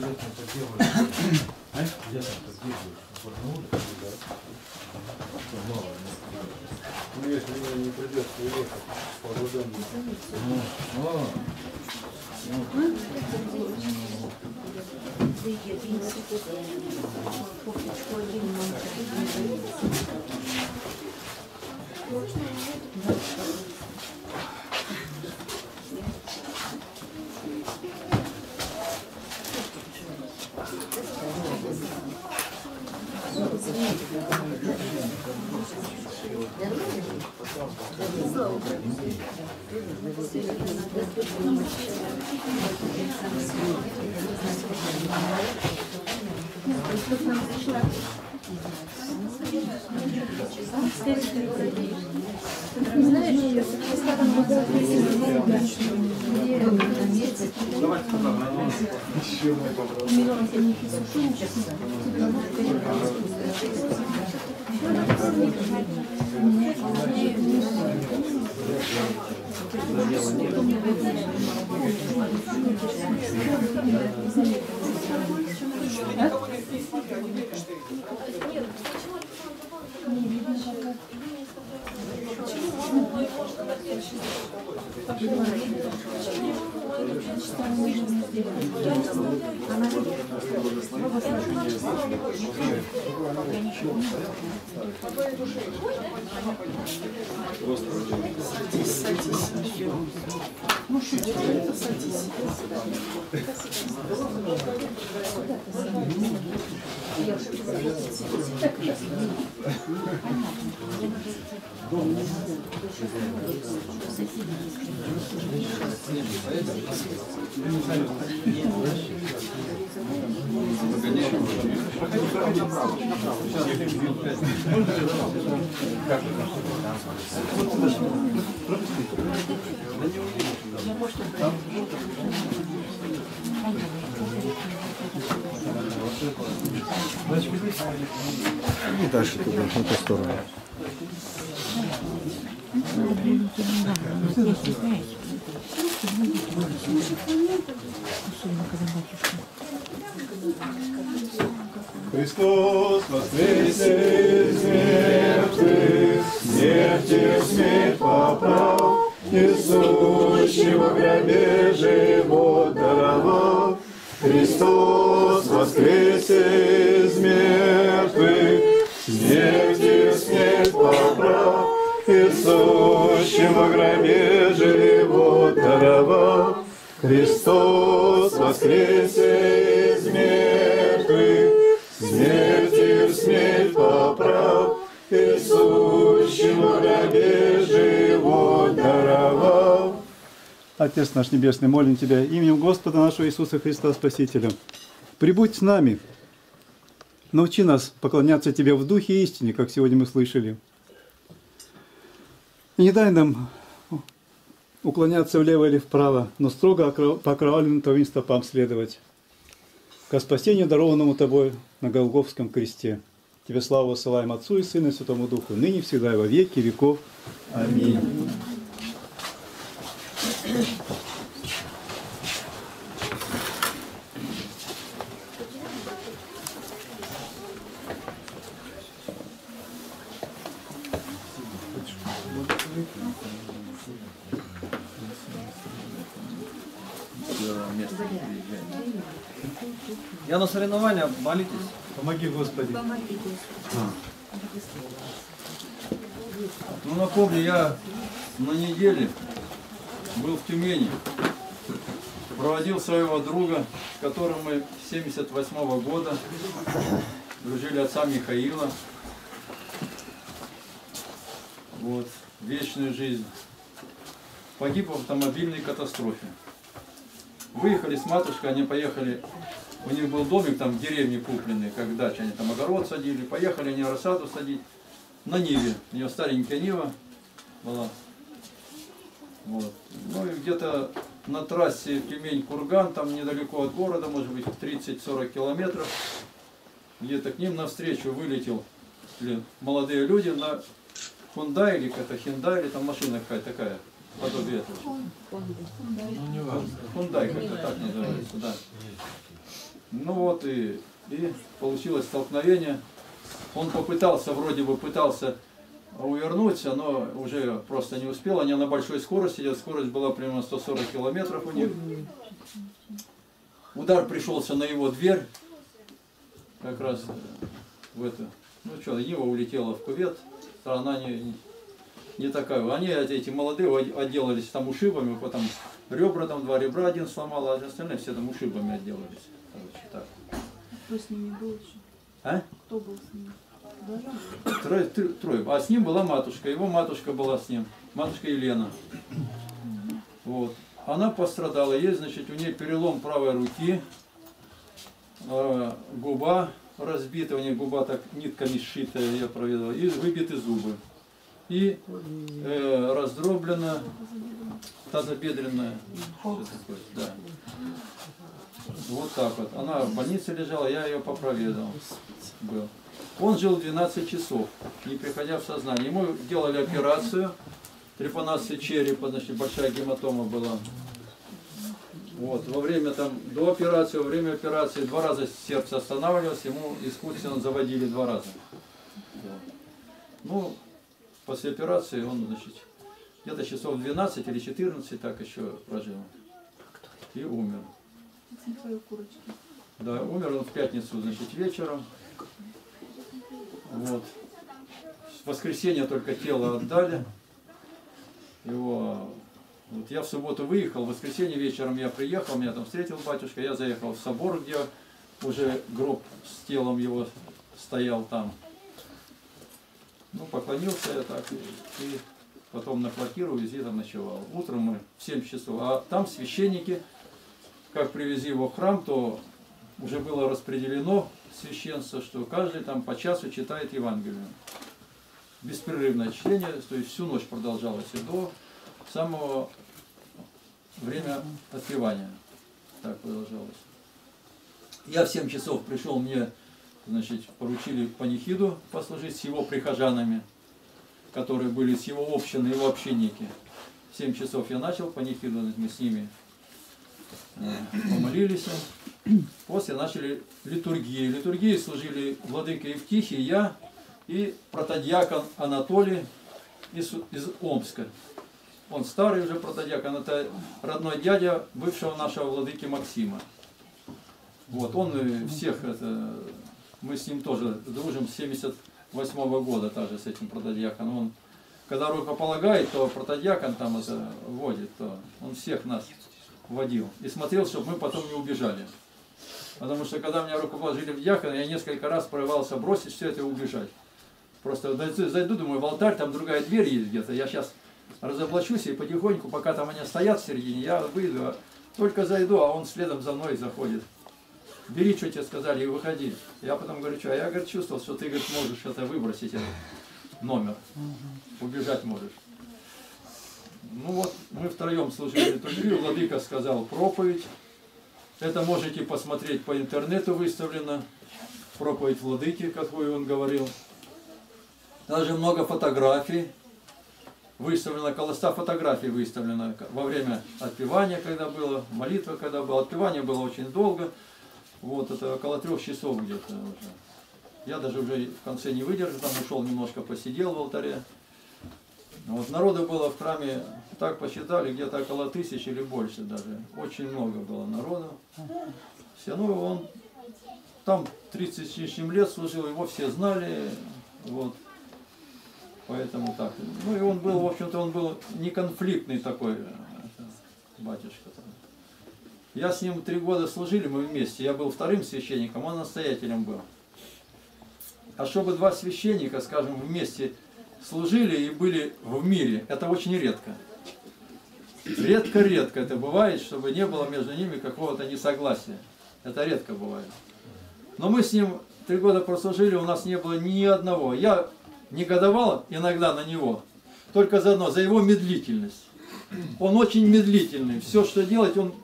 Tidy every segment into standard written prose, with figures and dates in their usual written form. летом так делают. Знаешь, летом так делают. В Барнауле, да? Что мало. Ну, если мне не придется уехать, по годам будет. И дальше туда, на ту сторону. Христос воскресе из смерти, смертью смерть попал, несущего гробе живот даровал. Христос воскресе из мертвых, смертью смерть побрал, и сущего гробе живот даровал. Христос воскресе из мертвых, смертью смерть побрал, и сущего гробе живот даровал. Отец наш Небесный, молим Тебя именем Господа нашего Иисуса Христа Спасителя. Прибудь с нами. Научи нас поклоняться Тебе в Духе и Истине, как сегодня мы слышали. И не дай нам уклоняться влево или вправо, но строго по окровавленным Твоим стопам следовать. Ко спасению, дарованному Тобой на Голгофском кресте. Тебе славу высылаем Отцу и Сыну и Святому Духу, ныне, всегда и во веки веков. Аминь. Я на соревнования, молитесь. Помоги, Господи. Помоги, Господи. Ну, напомню, я на неделе был в Тюмени. Проводил своего друга, с которым мы с 78-го года дружили, отца Михаила. Вот, вечную жизнь. Погиб в автомобильной катастрофе. Выехали с матушкой, они поехали, у них был домик там в деревне купленный, как дача, они там огород садили, поехали они рассаду садить на Ниве, у нее старенькая Нива была. Вот. Ну и где-то на трассе Тюмень-Курган, там недалеко от города, может быть 30-40 километров, где-то к ним навстречу вылетел молодые люди на Hyundai или какая-то Hyundai, или там машина какая-то такая. Подобие этого. Hyundai, как-то так называется, да. Ну вот и получилось столкновение. Он попытался, вроде бы пытался увернуть, но уже просто не успел. Они на большой скорости идет, скорость была примерно 140 километров у них. Удар пришелся на его дверь, как раз в эту. Ну что, Нива улетела в кювет, она не такая. Они, эти молодые, отделались там ушибами, потом ребра, там два ребра один сломал, а остальные все там ушибами отделались. Короче, так. Кто с ними был еще? А? Кто был с ними? Трое. А с ним была матушка, его матушка была с ним, матушка Елена. Вот. Она пострадала, есть, значит, у нее перелом правой руки, губа разбита, у нее губа так нитками сшитая, я проведала, и выбиты зубы. И раздроблена тазобедренная. Да. Вот так вот. Она в больнице лежала, я ее попроведал. Был. Он жил 12 часов, не приходя в сознание. Ему делали операцию, трепанации черепа, значит, большая гематома была. Вот. Во время там, до операции, во время операции 2 раза сердце останавливалось, ему искусственно заводили 2 раза. Ну, после операции он, значит, где-то часов 12 или 14 так еще прожил. И умер. Да, умер он в пятницу, значит, вечером. Вот. В воскресенье только тело отдали. Его... Вот я в субботу выехал, в воскресенье вечером я приехал, меня там встретил батюшка, я заехал в собор, где уже гроб с телом его стоял там. Ну, поклонился я так, и потом на квартиру везде там ночевал. Утром мы в 7 часов, а там священники, как привезли его в храм, то уже было распределено священство, что каждый там по часу читает Евангелие. Беспрерывное чтение, то есть всю ночь продолжалось и до самого время отпевания. Так продолжалось. Я в 7 часов пришел, мне, значит, поручили панихиду послужить с его прихожанами, которые были с его общины, его общинники. В 7 часов я начал панихиду, мы с ними помолились. После начали литургии. Литургии служили владыка Евтихий, я и протодиакон Анатолий из Омска. Он старый уже протодиакон, это родной дядя бывшего нашего владыки Максима. Вот, он всех, это, мы с ним тоже дружим с 78-го года, также с этим протодиаконом. Он, когда рукополагает, то протодиакон там это водит, то он всех нас водил. И смотрел, чтобы мы потом не убежали. Потому что когда меня рукоположили в диакон, я несколько раз порывался бросить все это и убежать. Просто зайду, думаю, в алтарь, там другая дверь есть где-то, я сейчас разоблачусь и потихоньку, пока там они стоят в середине, я выйду, только зайду, а он следом за мной заходит. Бери, что тебе сказали, и выходи. Я потом говорю, что, я, говорит, чувствовал, что ты, говорит, можешь это выбросить, этот номер, убежать можешь. Ну вот, мы втроем служили литургию, владыка сказал проповедь. Это можете посмотреть по интернету, выставлено. Проповедь владыки, какую он говорил. Даже много фотографий. Выставлено, около 100 фотографий выставлено во время отпевания, когда было, молитва, когда было. Отпевание было очень долго. Вот, это около 3 часов где-то уже. Я даже уже в конце не выдержал, там ушел немножко, посидел в алтаре. Вот, народу было в храме, так посчитали, где-то около 1000 или больше даже. Очень много было народу. Все, ну, он там 30 с лишним лет служил, его все знали. Вот. Поэтому так. Ну и он был, в общем-то, он был неконфликтный такой, это, батюшка. Там. Я с ним 3 года служили, мы вместе. Я был 2-м священником, он настоятелем был. А чтобы 2 священника, скажем, вместе служили и были в мире, это очень редко. Редко-редко это бывает, чтобы не было между ними какого-то несогласия. Это редко бывает. Но мы с ним 3 года прослужили, у нас не было ни одного. Я негодовал иногда на него, только заодно, за его медлительность. Он очень медлительный, все, что делать, он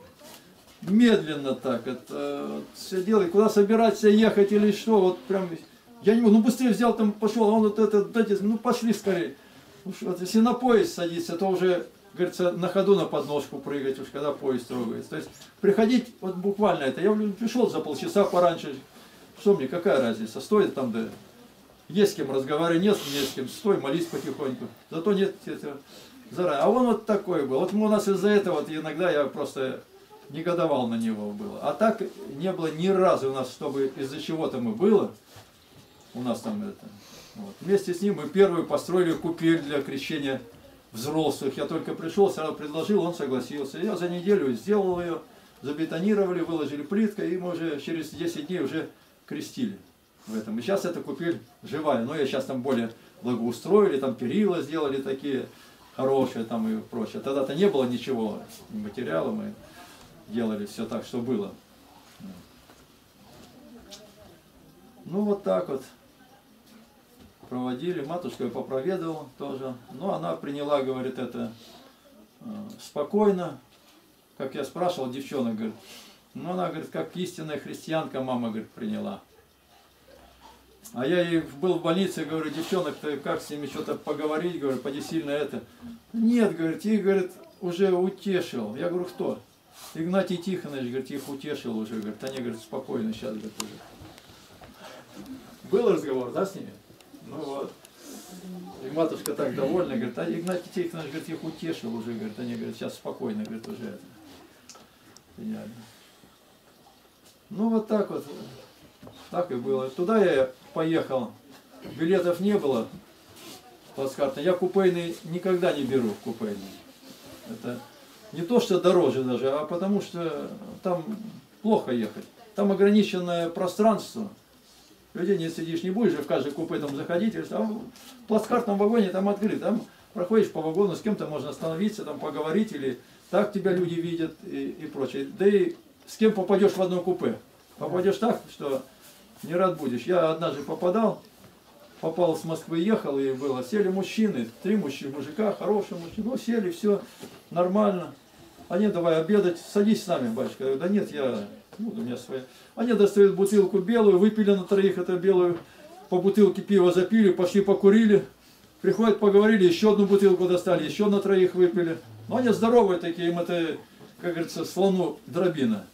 медленно так, это, все делает, куда собираться ехать или что, вот прям... Я не могу, ну быстрее взял, там пошел, а он вот это, ну пошли скорее. Ну что, если на поезд садится, то уже говорится, на ходу на подножку прыгать, уж когда поезд трогается. То есть приходить, вот буквально это, я пришел за полчаса пораньше, что мне, какая разница, стоит там, да, есть с кем разговаривать, нет, не с кем, стой, молись потихоньку, зато нет этого заранее. А он вот такой был, вот у нас из-за этого вот иногда я просто негодовал на него было, а так не было ни разу у нас, чтобы из-за чего-то мы было, у нас там это, вот. Вместе с ним мы первую построили купель для крещения взрослых, я только пришел, сразу предложил, он согласился, я за неделю сделал ее, забетонировали, выложили плиткой, и мы уже через 10 дней уже крестили в этом. И сейчас эта купель живая, но я сейчас там более благоустроили, там перила сделали такие хорошие там и прочее. Тогда-то не было ничего, материала, мы делали все так, что было. Ну вот так вот проводили, матушка я попроведовал тоже, но она приняла, говорит, это спокойно, как я спрашивал девчонок, говорит, ну она, говорит, как истинная христианка, мама, говорит, приняла. А я ей был в больнице, говорю, девчонок, ты как с ними что-то поговорить, говорю, поди сильно это. Нет, говорит, их, говорит, уже утешил. Я говорю, кто? Игнатий Тихонович, говорит, их утешил уже, говорит, они, говорит, спокойно сейчас, говорит, уже. Был разговор, да, с ними? Ну вот. И матушка так довольна, говорит, а Игнатий Тихонович, говорит, их утешил уже, говорит, они, говорит, сейчас спокойно, говорит, уже это. Понятно. Ну вот, так и было. Туда я поехал, билетов не было, плацкартно. Я купейный никогда не беру, купейный. Это не то, что дороже даже, а потому что там плохо ехать. Там ограниченное пространство, людей не сидишь, не будешь же в каждый купе там заходить. А в плацкартном вагоне там открыт, там проходишь по вагону, с кем-то можно остановиться, там поговорить, или так тебя люди видят и прочее. Да и с кем попадешь в одно купе. Попадешь так, что не рад будешь. Я однажды попал с Москвы, ехал, и было. Сели мужчины, 3 мужчины, мужика, хорошие мужчины. Ну, сели, все нормально. Они, давай обедать, садись с нами, батюшка. Я говорю, да нет, я, ну, у меня своя. Они достают бутылку белую, выпили на троих эту белую, по бутылке пива запили, пошли покурили. Приходят, поговорили, еще одну бутылку достали, еще на троих выпили. Но они здоровые такие, им это, как говорится, слону дробина.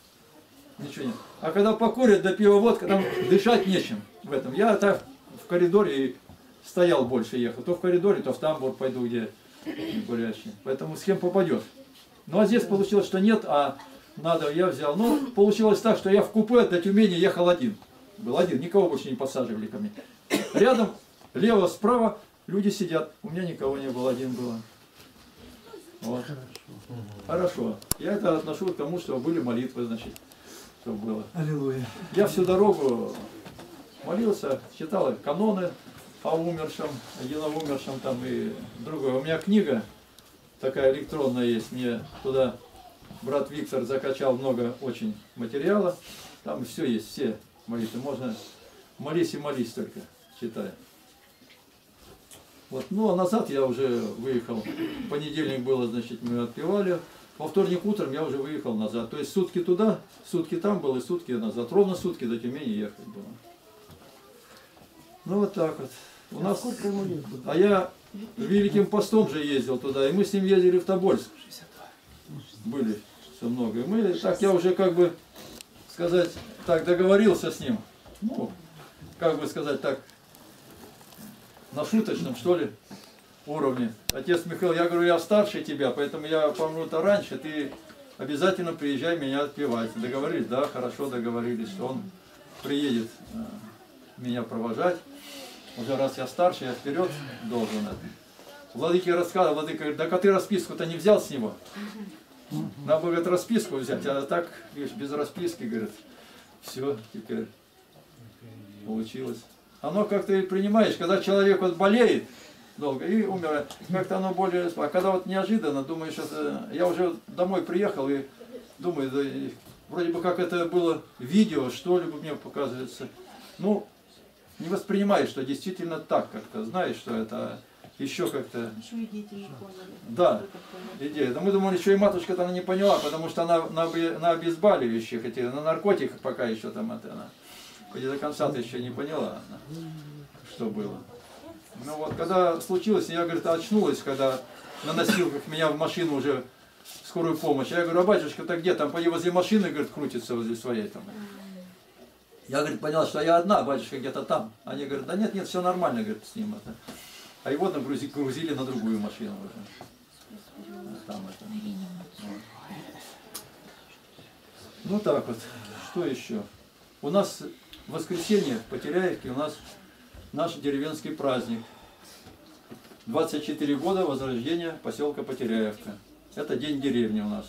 Ничего нет. А когда покурят, до пива водка, там дышать нечем в этом. Я так в коридоре и стоял больше, ехал. То в коридоре, то в тамбур пойду, где курящий. Поэтому с кем попадешь. Ну а здесь получилось, что нет, а надо, я взял. Ну, получилось так, что я в купе до Тюмени ехал один. Был один, никого больше не подсаживали ко мне. Рядом, лево, справа люди сидят. У меня никого не было, один был. Вот. Хорошо. Я это отношу к тому, что были молитвы, значит. Что было. Аллилуйя. Я всю дорогу молился, читал каноны о умершем, о единоумершем там и другое. У меня книга такая электронная есть. Мне туда брат Виктор закачал много очень материала. Там все есть, все молитвы. Можно молись и молись только, читая. Вот. Ну а назад я уже выехал. В понедельник было, значит, мы отпевали. Во вторник утром я уже выехал назад. То есть сутки туда, сутки там было и сутки назад. Ровно сутки до Тюмени ехать было. Ну вот так вот. У нас... А я Великим постом же ездил туда. И мы с ним ездили в Тобольск. Были все много. И мы... Так я уже, как бы сказать, так договорился с ним. Ну, как бы сказать так, на шуточном, что ли, уровне. Отец Михаил, я говорю, я старше тебя, поэтому я помру-то раньше, ты обязательно приезжай меня отпевать. Договорились? Да, хорошо договорились, что он приедет меня провожать. Уже раз я старше, я вперед должен. Владыке рассказывал, владыка говорит, так а ты расписку-то не взял с него? Надо было, говорит, расписку взять, а так, видишь, без расписки, говорит, все, теперь получилось. Оно как-то и принимаешь, когда человек вот болеет, долго и умер. Как-то оно более... А когда вот неожиданно, думаешь, это... Я уже домой приехал и думаю, да, и... вроде бы как это было видео, что-либо мне показывается. Ну, не воспринимаешь, что действительно так как-то. Знаешь, что это еще как-то... Еще идея не поняли. Да, идея. Да мы думали, что и матушка-то она не поняла, потому что она на обезболивающих, эти, на наркотиках пока еще там это она. Хоть и до конца-то еще не поняла, она, что было. Ну вот, когда случилось, я, говорит, очнулась, когда на носилках меня в машину уже, в скорую помощь. Я говорю, а батюшка-то где? Там возле машины, говорит, крутится возле своей там. Я, говорит, понял, что я одна, батюшка где-то там. Они говорят, да нет, нет, все нормально, говорит, с ним это. А его там грузили на другую машину уже. Там это. Вот. Ну так вот, что еще? У нас в воскресенье в Потеряевке у нас наш деревенский праздник. 24 года возрождения поселка Потеряевка. Это день деревни у нас.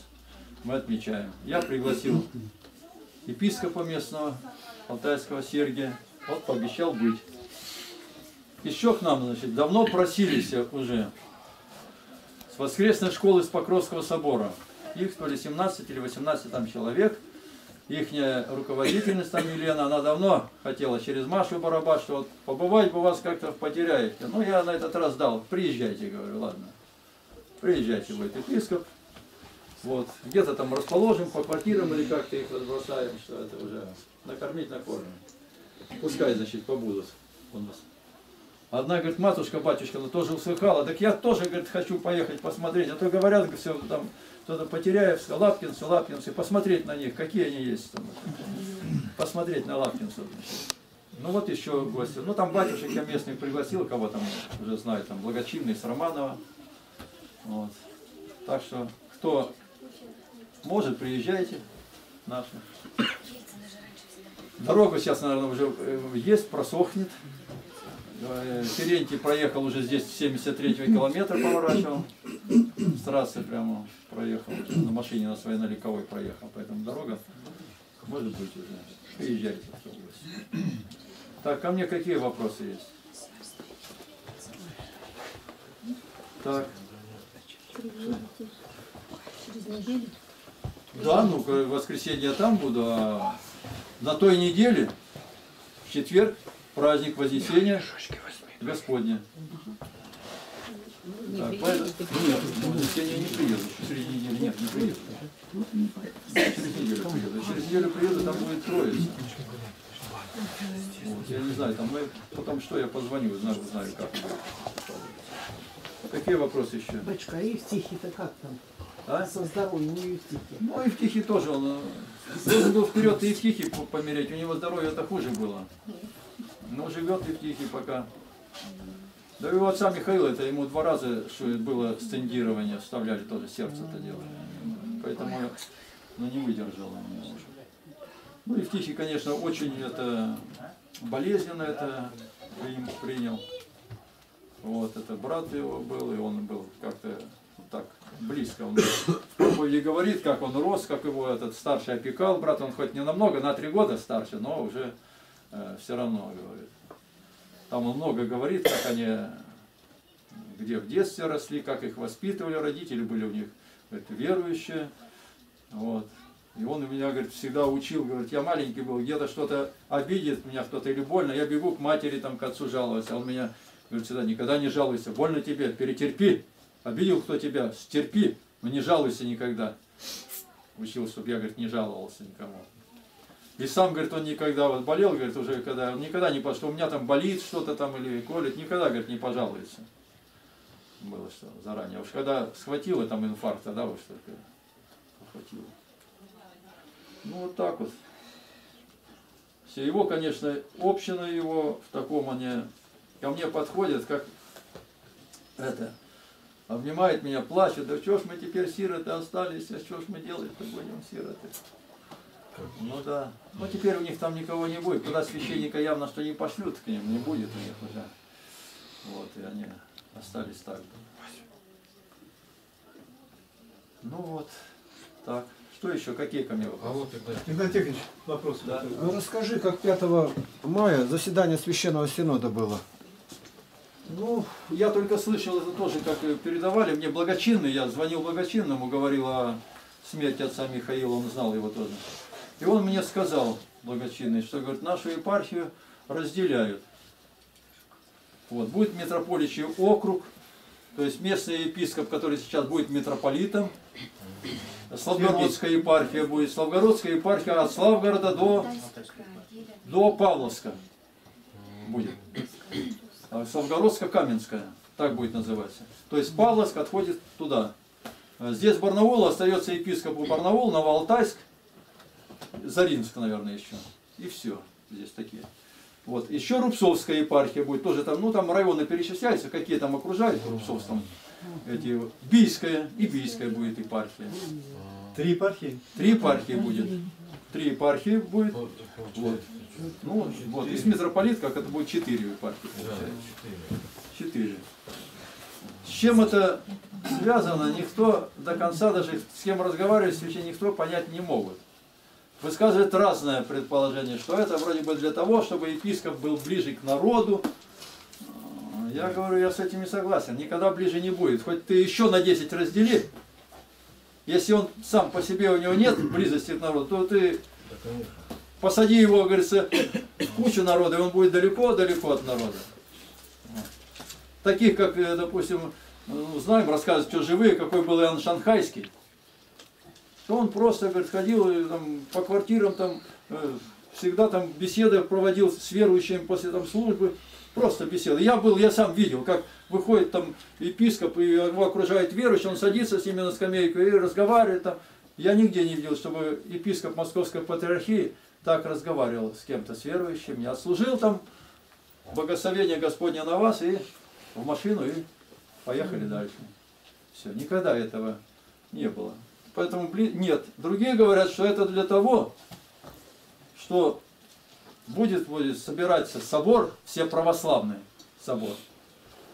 Мы отмечаем. Я пригласил епископа местного, алтайского Сергия. Вот пообещал быть. Еще к нам, значит, давно просились уже с воскресной школы с Покровского собора. Их то ли 17 или 18 там человек. Их руководительница там Елена, она давно хотела через Машу Барабаш, что вот побывать бы у вас как-то в Потеряевке. Ну, я на этот раз дал, приезжайте, говорю, ладно. Приезжайте, будет епископ. Вот, где-то там расположим по квартирам или как-то их разбросаем, что это уже накормить, накормим. Пускай, значит, побудут у нас. Одна говорит, матушка, батюшка, она тоже услыхала, так я тоже, говорит, хочу поехать посмотреть, а то говорят, все там... Кто-то Потеряевск, лапкинцы, лапкинцы, посмотреть на них, какие они есть там. Посмотреть на лапкинцев. Ну вот еще гости. Ну там батюшек я местных пригласил, кого там уже знаю, там благочинный с Романова. Вот. Так что, кто может, приезжайте. Наши. Дорогу сейчас, наверное, уже есть, просохнет. Терентий проехал уже здесь 73-й километр, поворачивал. С трассы прямо проехал, на машине на своей, на легковой проехал. Поэтому дорога, может быть, уже. Приезжайте. Так, ко мне какие вопросы есть? Так. Да, ну, в воскресенье я там буду, а на той неделе, в четверг, праздник Вознесения Господня. Так, поэтому... Нет, Вознесения не приеду. Через неделю нет, не приеду. Через неделю приеду, там будет Троица. Вот, я не знаю, там мы... Потом что, я позвоню, знаю как. Какие вопросы еще? Бачка, а Евтихий-то как там? А? Со здоровьем, не Евтихий. Ну, Евтихий тоже, он... Должен был вперед и Евтихий помереть, у него здоровье-то хуже было. Но живет Евтихий пока. Да и у отца Михаила, это ему 2 раза было стендирование, вставляли тоже, сердце-то делали. Поэтому ну, не выдержал. Ну, Евтихий, конечно, очень это болезненно это принял. Вот, это брат его был, и он был как-то так близко. Он проповеди говорит, как он рос, как его этот старший опекал. Брат, он хоть не намного, на 3 года старше, но уже все равно говорит. Там он много говорит, как они, где в детстве росли, как их воспитывали, родители были у них, говорит, верующие. Вот. И он меня, говорит, всегда учил, говорит, я маленький был, где-то что-то обидит меня кто-то или больно, я бегу к матери, там, к отцу жаловаться, а он меня, говорит, всегда, никогда не жалуйся, больно тебе, перетерпи, обидел кто тебя, стерпи, но не жалуйся никогда. Учил, чтобы я, говорит, не жаловался никому. И сам, говорит, он никогда вот болел, говорит, уже когда, он никогда не пошел, у меня там болит что-то там или колет, никогда, говорит, не пожалуется. Было что заранее. Уж когда схватило там инфаркта, да, уж только схватило. Ну вот так вот. Все его, конечно, община его в таком они, ко мне подходят, как это, обнимает меня, плачет, да что ж мы теперь сироты остались, а что ж мы делать-то будем сироты? Ну да. Ну теперь у них там никого не будет. Куда священника явно что не пошлют к ним, не будет у них уже. Вот, и они остались так. Ну вот, так. Что еще? Какие ко мне вопросы? А вот, Игнатий Тихонович, вопрос. Да? Ну, расскажи, как 5 мая заседание Священного Синода было. Ну, я только слышал это тоже, как передавали. Мне благочинный, я звонил благочинному, говорил о смерти отца Михаила, он знал его тоже. И он мне сказал, благочинный, что, говорит, нашу епархию разделяют. Вот, будет митрополичий округ, то есть местный епископ, который сейчас будет митрополитом. Славгородская епархия будет. Славгородская епархия от Славгорода до Павловска будет. Славгородская, Каменская. так будет называться. То есть Павловск отходит туда. Здесь Барнаул, остается епископу Барнаул, Новоалтайск, Заринск, наверное, еще. И все. Здесь такие. Вот. Еще Рубцовская епархия будет. Тоже там, ну там районы перечисляются, какие там окружают в Рубцовском. Эти, Бийская и Бийская будет епархия. Три епархии? Три епархии будет. Три епархии будет. Вот. Ну, вот. И с митрополит, как это будет, четыре епархии. Четыре. С чем это связано, никто до конца, даже с кем разговаривает священник, никто понять не могут. Высказывает разное предположение, что это вроде бы для того, чтобы епископ был ближе к народу. Я говорю, я с этим не согласен. Никогда ближе не будет. Хоть ты еще на 10 раздели, если он сам по себе, у него нет близости к народу, то ты посади его, говорится, в кучу народа, и он будет далеко-далеко от народа. Таких, как, допустим, знаем, рассказывают, что живые, какой был Иоанн Шанхайский. То он просто, говорит, ходил там, по квартирам, там, всегда там беседы проводил с верующими после там, службы. Просто беседы. Я сам видел, как выходит там епископ, и его окружает верующий, он садится с ними на скамейку и разговаривает там. Я нигде не видел, чтобы епископ Московской патриархии так разговаривал с кем-то, с верующим. Я служил там, благословение Господне на вас, и в машину, и поехали дальше. Все, никогда этого не было. Поэтому нет. Другие говорят, что это для того, что будет собираться собор, все православные собор.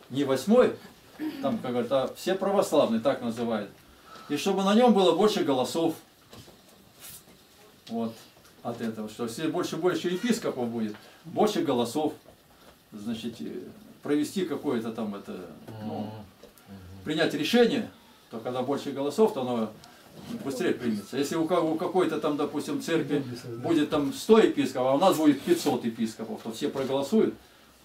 Не восьмой, там, как говорят, а все православные, так называют. И чтобы на нем было больше голосов. Вот от этого. Что все больше епископов будет, больше голосов. Значит, провести какое-то там это, ну, принять решение, то когда больше голосов, то оно быстрее примется. Если у какой-то там, допустим, церкви будет там 100 епископов, а у нас будет 500 епископов, то все проголосуют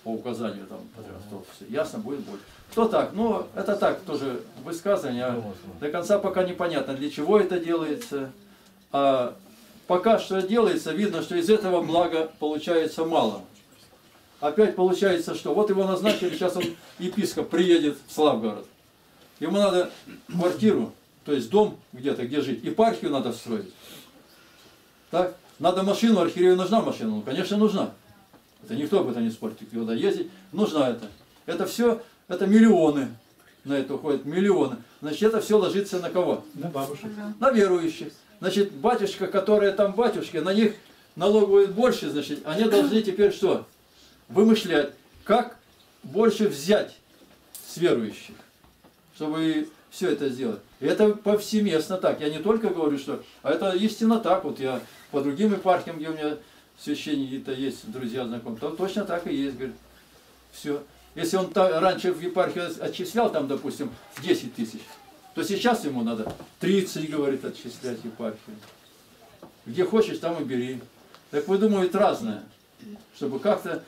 по указанию там, то ясно будет больше. Кто так? Ну, это так тоже высказывание. До конца пока непонятно, для чего это делается. А пока что делается, видно, что из этого блага получается мало. Опять получается, что вот его назначили, сейчас он, епископ, приедет в Славгород. Ему надо квартиру, то есть дом где-то, где жить. Епархию надо строить. Так? Надо машину, архиерею нужна машина? Ну, конечно, нужна. Это никто об этом не спорит, куда ездить. Нужна это. Это все, это миллионы. На это уходят миллионы. Значит, это все ложится на кого? На бабушек. На верующих. Значит, батюшка, которые там батюшки, на них налоговые больше, значит, они должны теперь что? Вымышлять, как больше взять с верующих, чтобы все это сделать. И это повсеместно так. Я не только говорю, что... А это истинно так. Вот я по другим епархиям, где у меня священники-то есть, друзья, знакомые, там точно так и есть, говорит. Все. Если он раньше в епархию отчислял, там, допустим, 10 тысяч, то сейчас ему надо 30, говорит, отчислять епархию. Где хочешь, там и бери. Так выдумывают разное, чтобы как-то,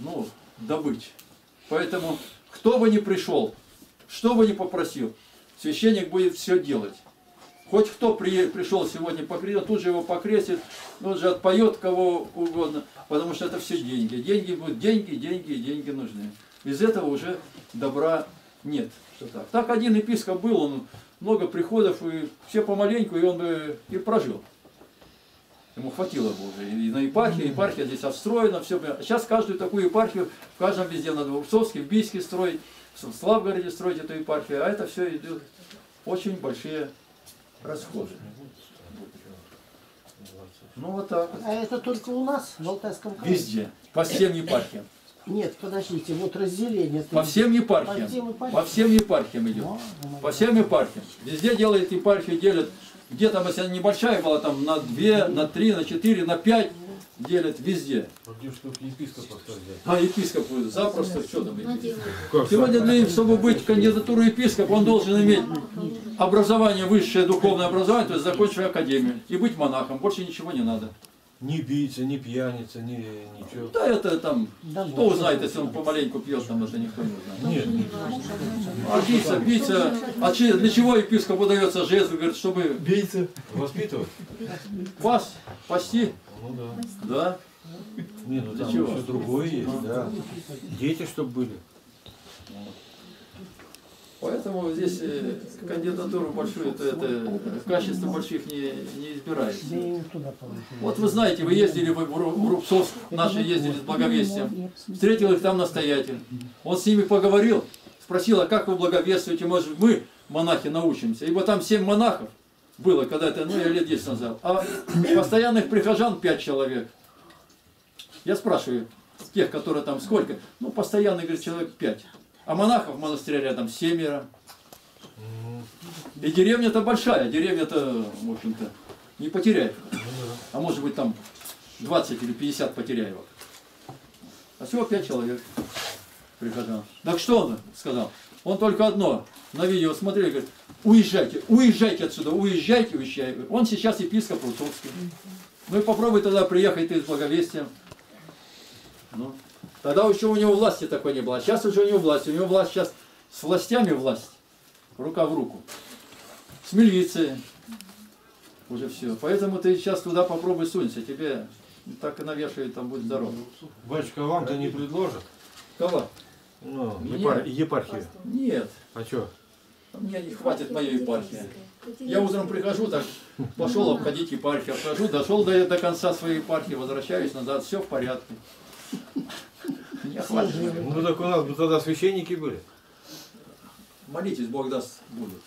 ну, добыть. Поэтому, кто бы ни пришел, что бы ни попросил, священник будет все делать. Хоть кто пришел сегодня по кресту, тут же его покрестит, тут же отпоет кого угодно, потому что это все деньги. Деньги будут, деньги нужны. Без этого уже добра нет. Что так. Так один епископ был, он много приходов, и все помаленьку, и он и прожил. Ему хватило бы уже. И на епархии, епархия здесь отстроена, все. Сейчас каждую такую епархию, в каждом везде надо, в Рубцовске, в Бийске строить, в Славгороде строить эту епархию, а это все идет очень большие расходы. Ну вот так. А это только у нас, в Алтайском крае? Везде. По всем епархиям. Нет, подождите, вот разделение. По всем епархиям. По всем епархиям идет. По всем епархиям. Везде делают епархию, делят. Где там, если она небольшая была, там на 2, на 3, на 4, на 5 делят везде. А епископ запросто, что там епископ? Сегодня, чтобы быть кандидатурой епископа, он должен иметь образование, высшее духовное образование, то есть закончить академию и быть монахом. Больше ничего не надо. Не биться, не пьяница, не ничего. Да это там, кто узнает, если он помаленьку пьет, там это никто не узнает. Нет. А биться, биться. А для чего епископу дается жезл, говорит, чтобы... Биться. Воспитывать. Вас, пасти. Ну да. Да? Нет, ну для там чего? Все другое есть, да. Дети, чтобы были. Поэтому здесь кандидатуру большую, это качество больших не избирается. Вот вы знаете, вы ездили в Рубцовск, наши ездили с благовестием. Встретил их там настоятель. Он с ними поговорил, спросил, а как вы благовествуете, может мы, монахи, научимся. Ибо там 7 монахов было когда-то, ну я лет 10 назад. А постоянных прихожан 5 человек. Я спрашиваю, тех, которые там сколько? Ну, постоянно, говорит, человек 5. А монахов в монастыре рядом 7. И деревня-то большая, деревня-то, в общем-то, не потеряет. А может быть там 20 или 50 потеряев. А всего 5 человек приходило. Так что он сказал? Он только одно на видео смотрели, говорит, уезжайте, уезжайте отсюда, уезжайте, уезжайте. Он сейчас епископ Русовский. Ну и попробуй тогда приехать ты с благовестием. Ну. Тогда еще у него власти такой не было. Сейчас уже у него власть сейчас с властями власть, рука в руку. С милицией. Уже все. Поэтому ты сейчас туда попробуй сунься, тебе так и навешивают, там будет здорово. Батюшка, вам-то не предложат? Кого? Ну, епархию. Нет. А что? Мне не хватит моей епархии. Я утром прихожу, так пошел обходить епархию, обхожу, дошел до конца своей епархии, возвращаюсь назад, все в порядке. Ну так у нас бы тогда священники были. Молитесь, Бог даст, будут.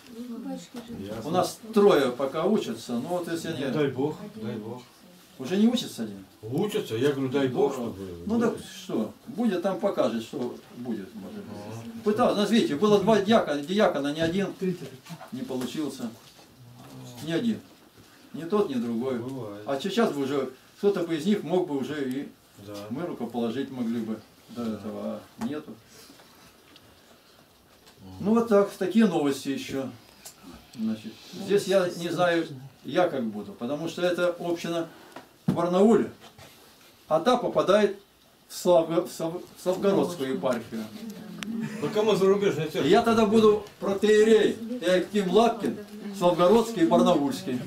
У нас трое пока учатся, но вот если они... Дай Бог, дай Бог. Уже не учатся они? Учатся, я говорю, дай Бог, что будет. Ну так что, будет, там покажет, что будет. Пытался, назовите, было 2 диакона, ни один не получился. Ни один. Ни тот, ни другой. А сейчас бы уже, кто-то бы из них мог бы уже и... Мы рукоположить могли бы до этого, а нету. Ну вот так, такие новости еще. Значит, здесь я не знаю, я как буду, потому что это община в Барнауле, а та попадает в Славгородскую епархию. Я тогда буду протоиерей, Игнатий Лапкин, Славгородский и Барнаульский.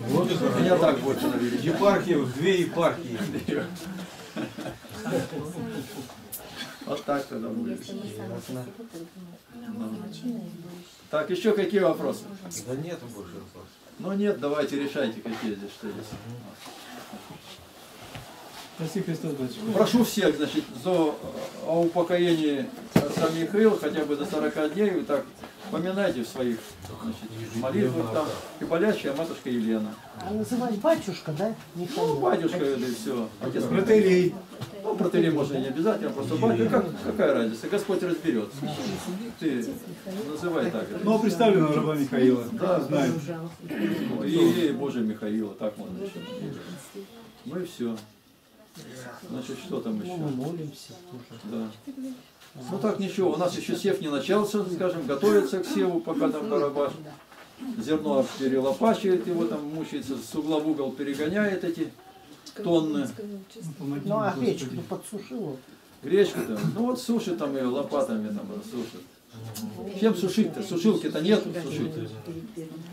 Меня так больше навели. Епархию, 2 епархии. Вот так тогда будет. Так, еще какие вопросы? Да нет больше вопросов. Ну нет, давайте решайте, какие здесь, что есть. Спаси Христос, батюшка. Прошу всех, значит, за упокоение отца Михаила хотя бы до 40 дней. Вы так поминайте в своих, значит, молитвах там. И болящая матушка Елена. А называть батюшка, да? Михаил. Ну, батюшка, это все. Отец протоиерей. Ну, протоиерей можно не обязательно, просто батюшка. Какая разница? Господь разберется. Ты называй так. Ну, представлено раба Михаила. Да, знаем. И Божия Михаила, так можно еще. Ну и все. Значит, что там еще? Мы молимся. Да. Ну так ничего, у нас еще сев не начался, скажем, готовится к севу, пока там Барабаш зерно перелопачивает, его там мучается, с угла в угол перегоняет эти тонны. Ну а гречку подсушила? Гречку там, ну вот сушит там ее лопатами, там сушит. Чем сушить-то? Сушилки-то нету, сушителя.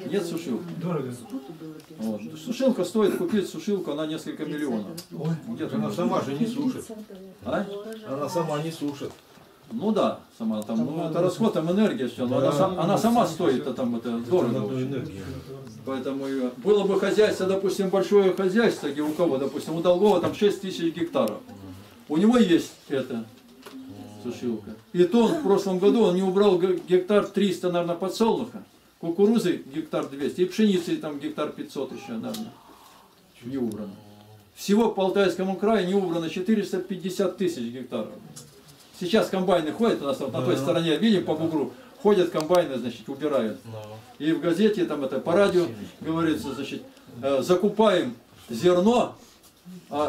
Нет сушилки. Дорого. Вот. Сушилка стоит купить, сушилку, она несколько миллионов. Ой, она сама же не сушит. А? Она сама не сушит. Ну да, сама там, ну это расход, там энергия, все, но да, она сама стоит-то там, это дорого. Поэтому ее... Было бы хозяйство, допустим, большое хозяйство, где у кого, допустим, у Долгова там 6000 гектаров. У него есть это... сушилка. И то он в прошлом году он не убрал гектар 300, наверное, подсолнуха, кукурузы гектар 200 и пшеницы там гектар 500 еще, наверное, не убрано. Всего по Алтайскому краю не убрано 450 000 гектаров. Сейчас комбайны ходят у нас вот, на той стороне, видим по бугру, ходят комбайны, значит, убирают. И в газете, там это по радио говорится, значит, закупаем зерно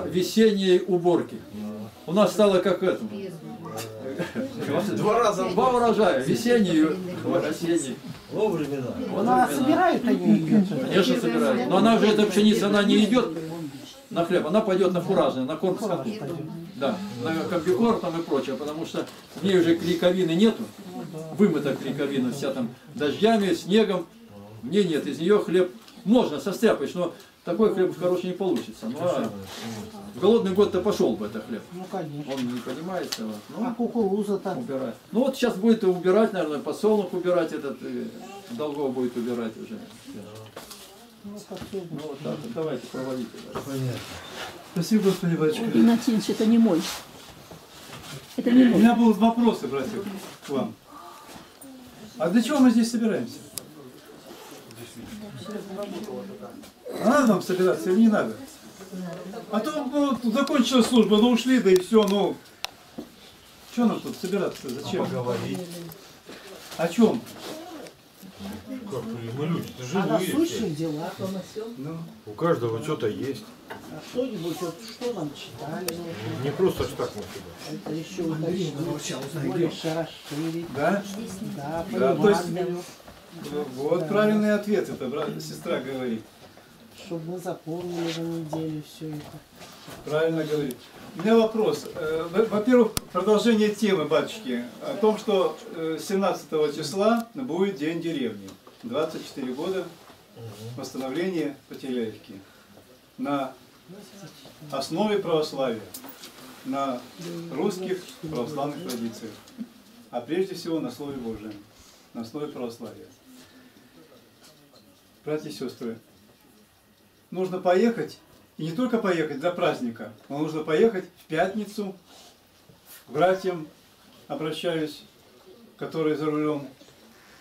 весенней уборки. У нас стало как этому. 2 урожая, весенний и осенний. Она собирает они? Конечно, собирают. Но она же, эта пшеница, она не идет на хлеб, она пойдет на фуражный, на корм скоту. Да, на комбикорм там и прочее, потому что в ней уже клейковины нету. Вымыта клейковина вся там дождями, снегом. В ней нет, из нее хлеб можно состряпать, но такой хлеб, короче, не получится. Ну, а В голодный год-то пошел бы это хлеб. Ну, конечно. Он не понимает этого. Ну, а кукуруза-то? Убирать. Ну, вот сейчас будет убирать, наверное, посолнух убирать этот. Долгов будет убирать уже. Ну, вот так, давайте проводите. Понятно. Спасибо, Господи, батюшка. Игнатьевич, это не мой. Это не мой. У меня будут вопросы, братья, к вам. А для чего мы здесь собираемся? Надо нам собираться или не надо? А то ну, закончилась служба, ну ушли, да и все, ну... Чего нам тут собираться, зачем? Поговорить. О чем? Как, мы люди-то живые. Ну, у каждого что-то есть. А что-нибудь, вот, что нам читали? Не просто ж так мы сюда. Это еще удалить. Да? Да, да, то есть, вот да. Правильные ответы, это сестра говорит. Чтобы мы запомнили за неделю все это. Правильно говорит. У меня вопрос. Во-первых, продолжение темы, батюшки, о том, что 17 числа будет День деревни. 24 года восстановления Потеряевки. На основе православия, на русских православных традициях. А прежде всего на Слове Божьем, на основе православия. Братья и сестры, нужно поехать, и не только поехать для праздника, но нужно поехать в пятницу к братьям, обращаюсь, которые за рулем,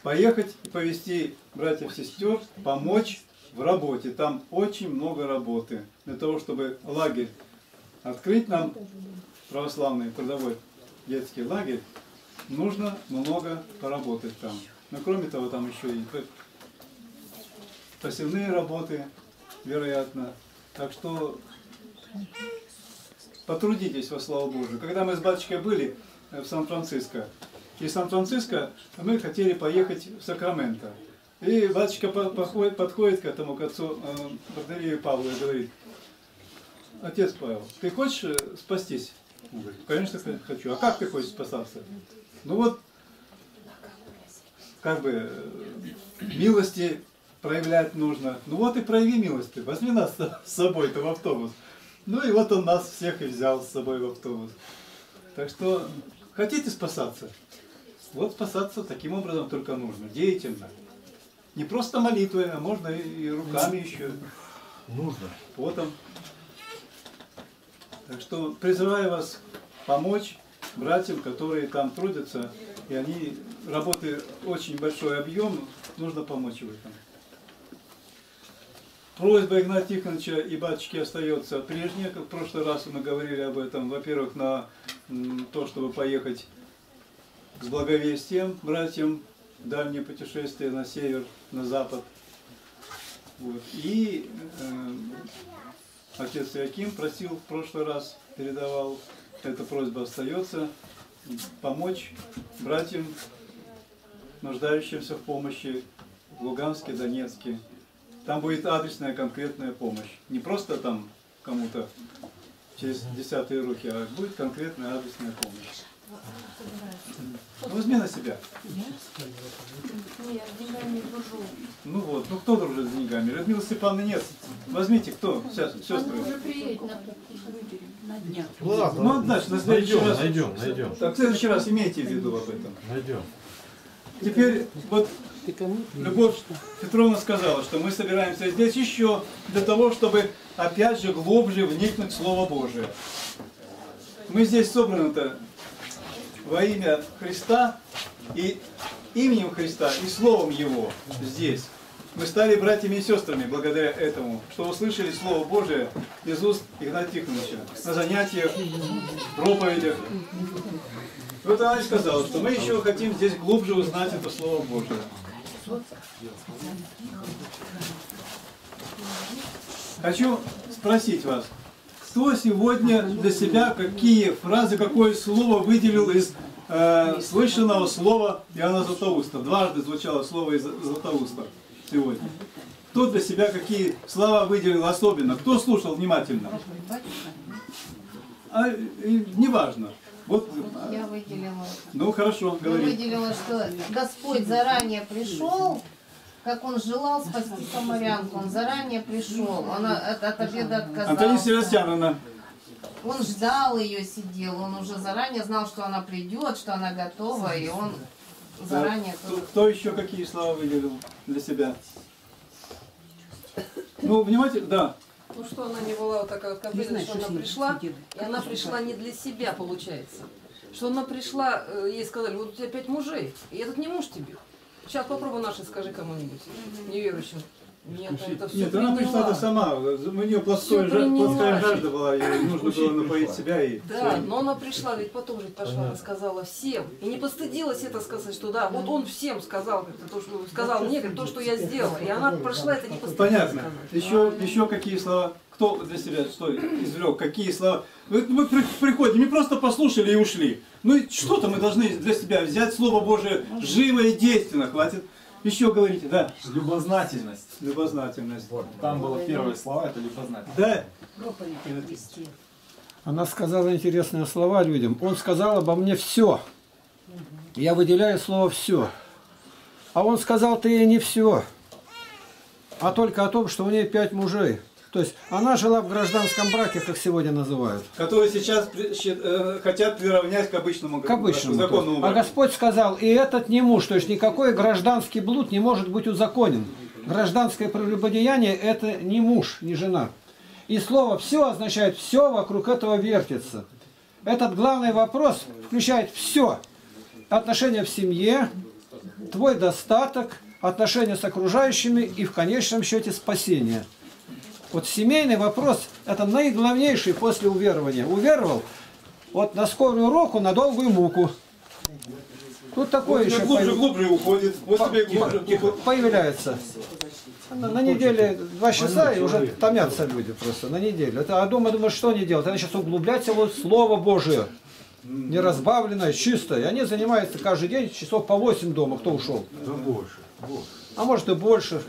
поехать и повести братьев и сестер, помочь в работе. Там очень много работы для того, чтобы лагерь открыть нам, православный трудовой детский лагерь, нужно много поработать там. Но кроме того, там еще и посевные работы, вероятно. Так что потрудитесь во славу Божию. Когда мы с батюшкой были в Сан-Франциско, из Сан-Франциско мы хотели поехать в Сакраменто. И батюшка подходит к этому, к отцу протоиерею Павлу, и говорит: отец Павел, ты хочешь спастись? Он говорит: конечно, хочу. А как ты хочешь спасаться? Ну вот, как бы, милости проявлять нужно. Ну вот и прояви милость, возьми нас с собой-то в автобус. Ну и вот он нас всех и взял с собой в автобус. Так что, хотите спасаться? Вот спасаться таким образом только нужно, деятельно. Не просто молитвой, а можно и руками еще. Нужно. Потом. Так что призываю вас помочь братьям, которые там трудятся, и они, работы очень большой объем, нужно помочь в этом. Просьба Игнатия Тихоновича и батюшки остается прежняя, как в прошлый раз мы говорили об этом. Во-первых, на то, чтобы поехать с благовестием братьям, дальние путешествия на север, на запад. Вот. И отец Иоаким просил в прошлый раз, передавал, эта просьба остается, помочь братьям, нуждающимся в помощи в Луганске, Донецке. Там будет адресная конкретная помощь. Не просто там кому-то через десятые руки, а будет конкретная адресная помощь. Возьми на себя. Я с деньгами не дружу. Ну вот, ну кто дружит с деньгами? Радмила Степановны нет. Возьмите, кто? Сейчас, сестры. Ладно. Ну, значит, на следующий раз. Найдем. Так, в следующий раз имейте в виду об этом. Найдем. Теперь вот Любовь Петровна сказала, что мы собираемся здесь еще для того, чтобы опять же глубже вникнуть в Слово Божие. Мы здесь собраны-то во имя Христа, и именем Христа, и Словом Его здесь. Мы стали братьями и сестрами благодаря этому, что услышали Слово Божие из уст Игнатия Тихоновича на занятиях, проповедях. Вот она сказала, что мы еще хотим здесь глубже узнать это Слово Божие. Хочу спросить вас, кто сегодня для себя какие фразы, какое слово выделил из слышанного слова Иоанна Златоуста? Дважды звучало слово из Златоуста сегодня. Кто для себя какие слова выделил особенно? Кто слушал внимательно? А, неважно. Вот. Я выделила. Ну хорошо, говори. Я выделила, что Господь заранее пришел, как Он желал спасти самарянку. Он заранее пришел, он от обеда отказался. Антонина Севастьяновна. Он ждал ее, сидел, он уже заранее знал, что она придет, что она готова, и он заранее... Кто еще какие слова выделил для себя? Ну, внимательно, да. Ну, что она не была вот такая вот капельная, что она пришла, и она пришла не для себя, получается. Что она пришла, ей сказали, вот у тебя 5 мужей, и этот не муж тебе. Сейчас попробуй наши, скажи кому-нибудь, неверующим. Нет, это все. Нет, она пришла-то сама. У нее плоская жажда была, ей нужно было напоить себя. И да, но она пришла, ведь потом же пошла, рассказала всем. И не постыдилась это сказать, что да, вот он всем сказал, то, что сказал мне, то, что я сделала. И она прошла, это не постыдилась. Понятно. Еще какие слова? Кто для себя что извлек? Какие слова? Мы приходим, не просто послушали и ушли. Ну и что-то мы должны для себя взять, Слово Божие живо и действенно, хватит. Еще говорите, да. Любознательность. Любознательность. Вот. Там было первые слова, это любознательность. Да. Она сказала интересные слова людям. Он сказал обо мне все. Я выделяю слово все. А он сказал, ты ей не все. А только о том, что у нее 5 мужей. То есть она жила в гражданском браке, как сегодня называют. Которые сейчас хотят приравнять к обычному законному браку. А Господь сказал, и этот не муж, то есть никакой гражданский блуд не может быть узаконен. Гражданское прелюбодеяние – это не муж, не жена. И слово «все» означает «все вокруг этого вертится». Этот главный вопрос включает все. Отношения в семье, твой достаток, отношения с окружающими и в конечном счете спасение. Вот семейный вопрос – это наиглавнейший после уверования. Уверовал вот на скорую руку, на долгую муку. Тут такое вот еще глубже уходит, появляется. На неделе 2 часа и уже томятся люди просто на неделю. Это, а думаю, что они делают? Они сейчас углубляются вот Слово Божие, неразбавленное, чистое. Они занимаются каждый день часов по 8 дома, кто ушел. А может и больше.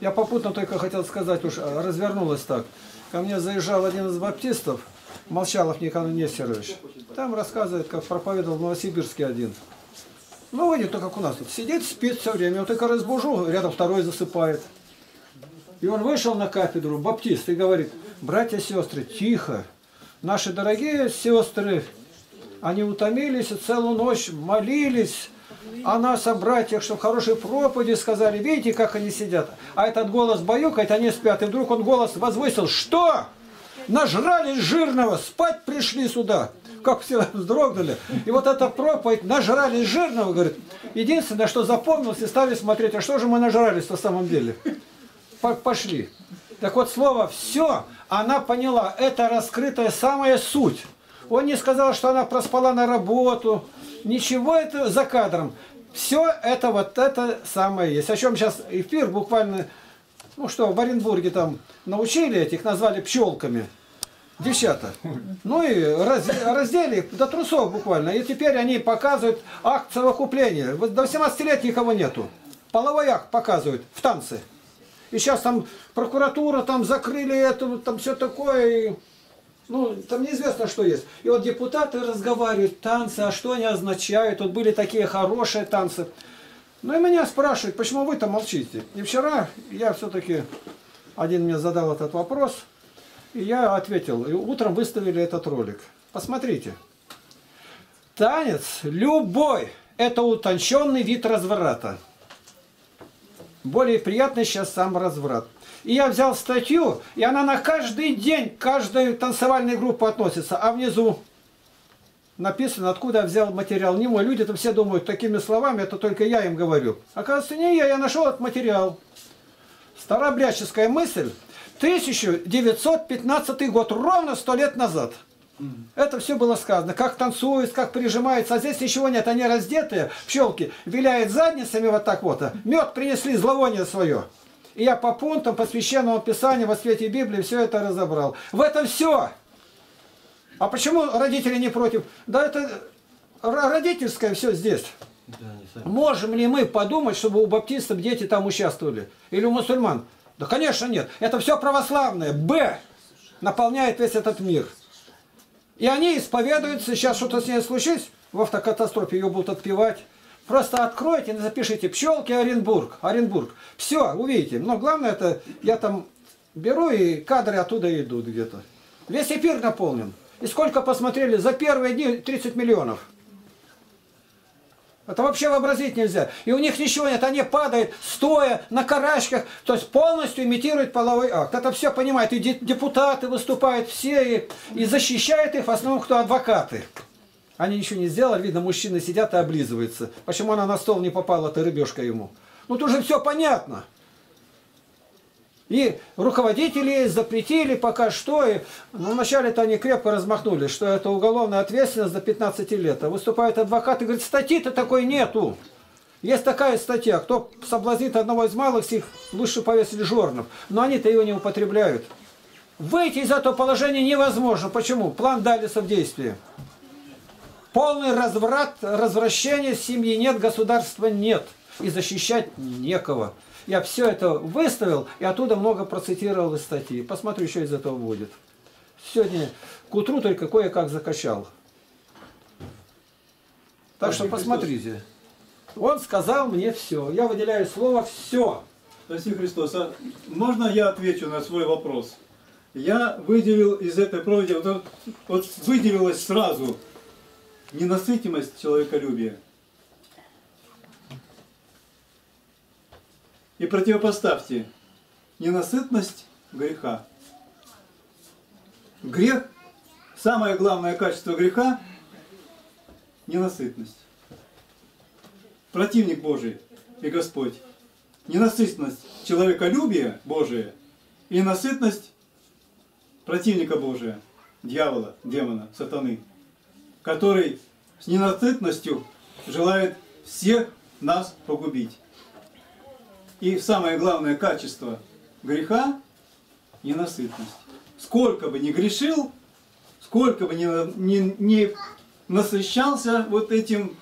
Я попутно только хотел сказать, уж развернулось так. Ко мне заезжал один из баптистов, Молчалов Николай Нестерович. Там рассказывает, как проповедовал в Новосибирске один. Ну, выйдет то, как у нас тут. Сидит, спит все время. Я только разбужу, рядом второй засыпает. И он вышел на кафедру, баптист, и говорит, братья и сестры, тихо. Наши дорогие сестры, они утомились и целую ночь молились. А нас о братьях, что в хорошей проповеди сказали, видите, как они сидят. А этот голос баюкает, они спят. И вдруг он голос возвысил. Что? Нажрались жирного, спать пришли сюда. Как все вздрогнули. И вот эта проповедь, нажрались жирного, говорит. Единственное, что запомнилось, и стали смотреть, а что же мы нажрались на самом деле. Пошли. Так вот, слово «все» она поняла. Это раскрытая самая суть. Он не сказал, что она проспала на работу. Ничего это за кадром. Все это вот это самое есть. О чем сейчас эфир буквально, ну что, в Оренбурге там научили этих, назвали пчелками. Девчата. Ну и раздели их до трусов буквально. И теперь они показывают акт совокупления. До 18 лет никого нету. Половой акт показывают в танце. И сейчас там прокуратура, там закрыли это, там все такое... Ну, там неизвестно, что есть. И вот депутаты разговаривают, танцы, а что они означают? Вот были такие хорошие танцы. Ну и меня спрашивают, почему вы-то молчите? И вчера я все-таки, один мне задал этот вопрос, и я ответил. И утром выставили этот ролик. Посмотрите. Танец любой – это утонченный вид разврата. Более приятный сейчас сам разврат. И я взял статью, и она на каждый день, к каждой танцевальной группе относится. А внизу написано, откуда я взял материал. Не мой. Люди-то все думают, такими словами, это только я им говорю. Оказывается, не я, я нашел этот материал. Старообрядческая мысль. 1915 год, ровно 100 лет назад. Это все было сказано. Как танцуют, как прижимаются. А здесь ничего нет, они раздетые, пчелки, виляют задницами вот так вот. Мед принесли, зловоние свое. И я по пунктам, по Священному Писанию, во свете Библии все это разобрал. В этом все. А почему родители не против? Да это родительское все здесь. Да, можем ли мы подумать, чтобы у баптистов дети там участвовали? Или у мусульман? Да, конечно, нет. Это все православное. Б. Наполняет весь этот мир. И они исповедуются. Сейчас что-то с ней случилось. В автокатастрофе ее будут отпевать. Просто откройте и запишите «Пчелки Оренбург». Оренбург. Все, увидите. Но главное, это я там беру, и кадры оттуда идут где-то. Весь эфир наполнен. И сколько посмотрели? За первые дни 30 миллионов. Это вообще вообразить нельзя. И у них ничего нет. Они падают, стоя, на карачках. То есть полностью имитируют половой акт. Это все понимают. И депутаты выступают все. И защищают их в основном, кто адвокаты. Они ничего не сделали. Видно, мужчины сидят и облизываются. Почему она на стол не попала, эта рыбешка ему? Ну тут же все понятно. И руководители запретили пока что. И, ну, вначале-то они крепко размахнулись, что это уголовная ответственность до 15 лет. А выступает адвокат и говорит, статьи-то такой нету. Есть такая статья. Кто соблазнит одного из малых, их лучше повесили жорнов. Но они-то его не употребляют. Выйти из этого положения невозможно. Почему? План Даллеса в действии. Полный разврат, развращение, семьи нет, государства нет. И защищать некого. Я все это выставил и оттуда много процитировал из статьи. Посмотрю, что из этого будет. Сегодня к утру только кое-как закачал. Так что посмотрите. Он сказал мне все. Я выделяю слово «все». Спасибо, Христос. А можно я отвечу на свой вопрос? Я выделил из этой проповеди, вот выделилась сразу ненасытимость человеколюбия. И противопоставьте ненасытность греха. Грех, самое главное качество греха – ненасытность. Противник Божий и Господь. Ненасытность человеколюбия Божия и ненасытность противника Божия, дьявола, демона, сатаны, который с ненасытностью желает всех нас погубить. И самое главное качество греха – ненасытность. Сколько бы ни грешил, сколько бы ни насыщался вот этим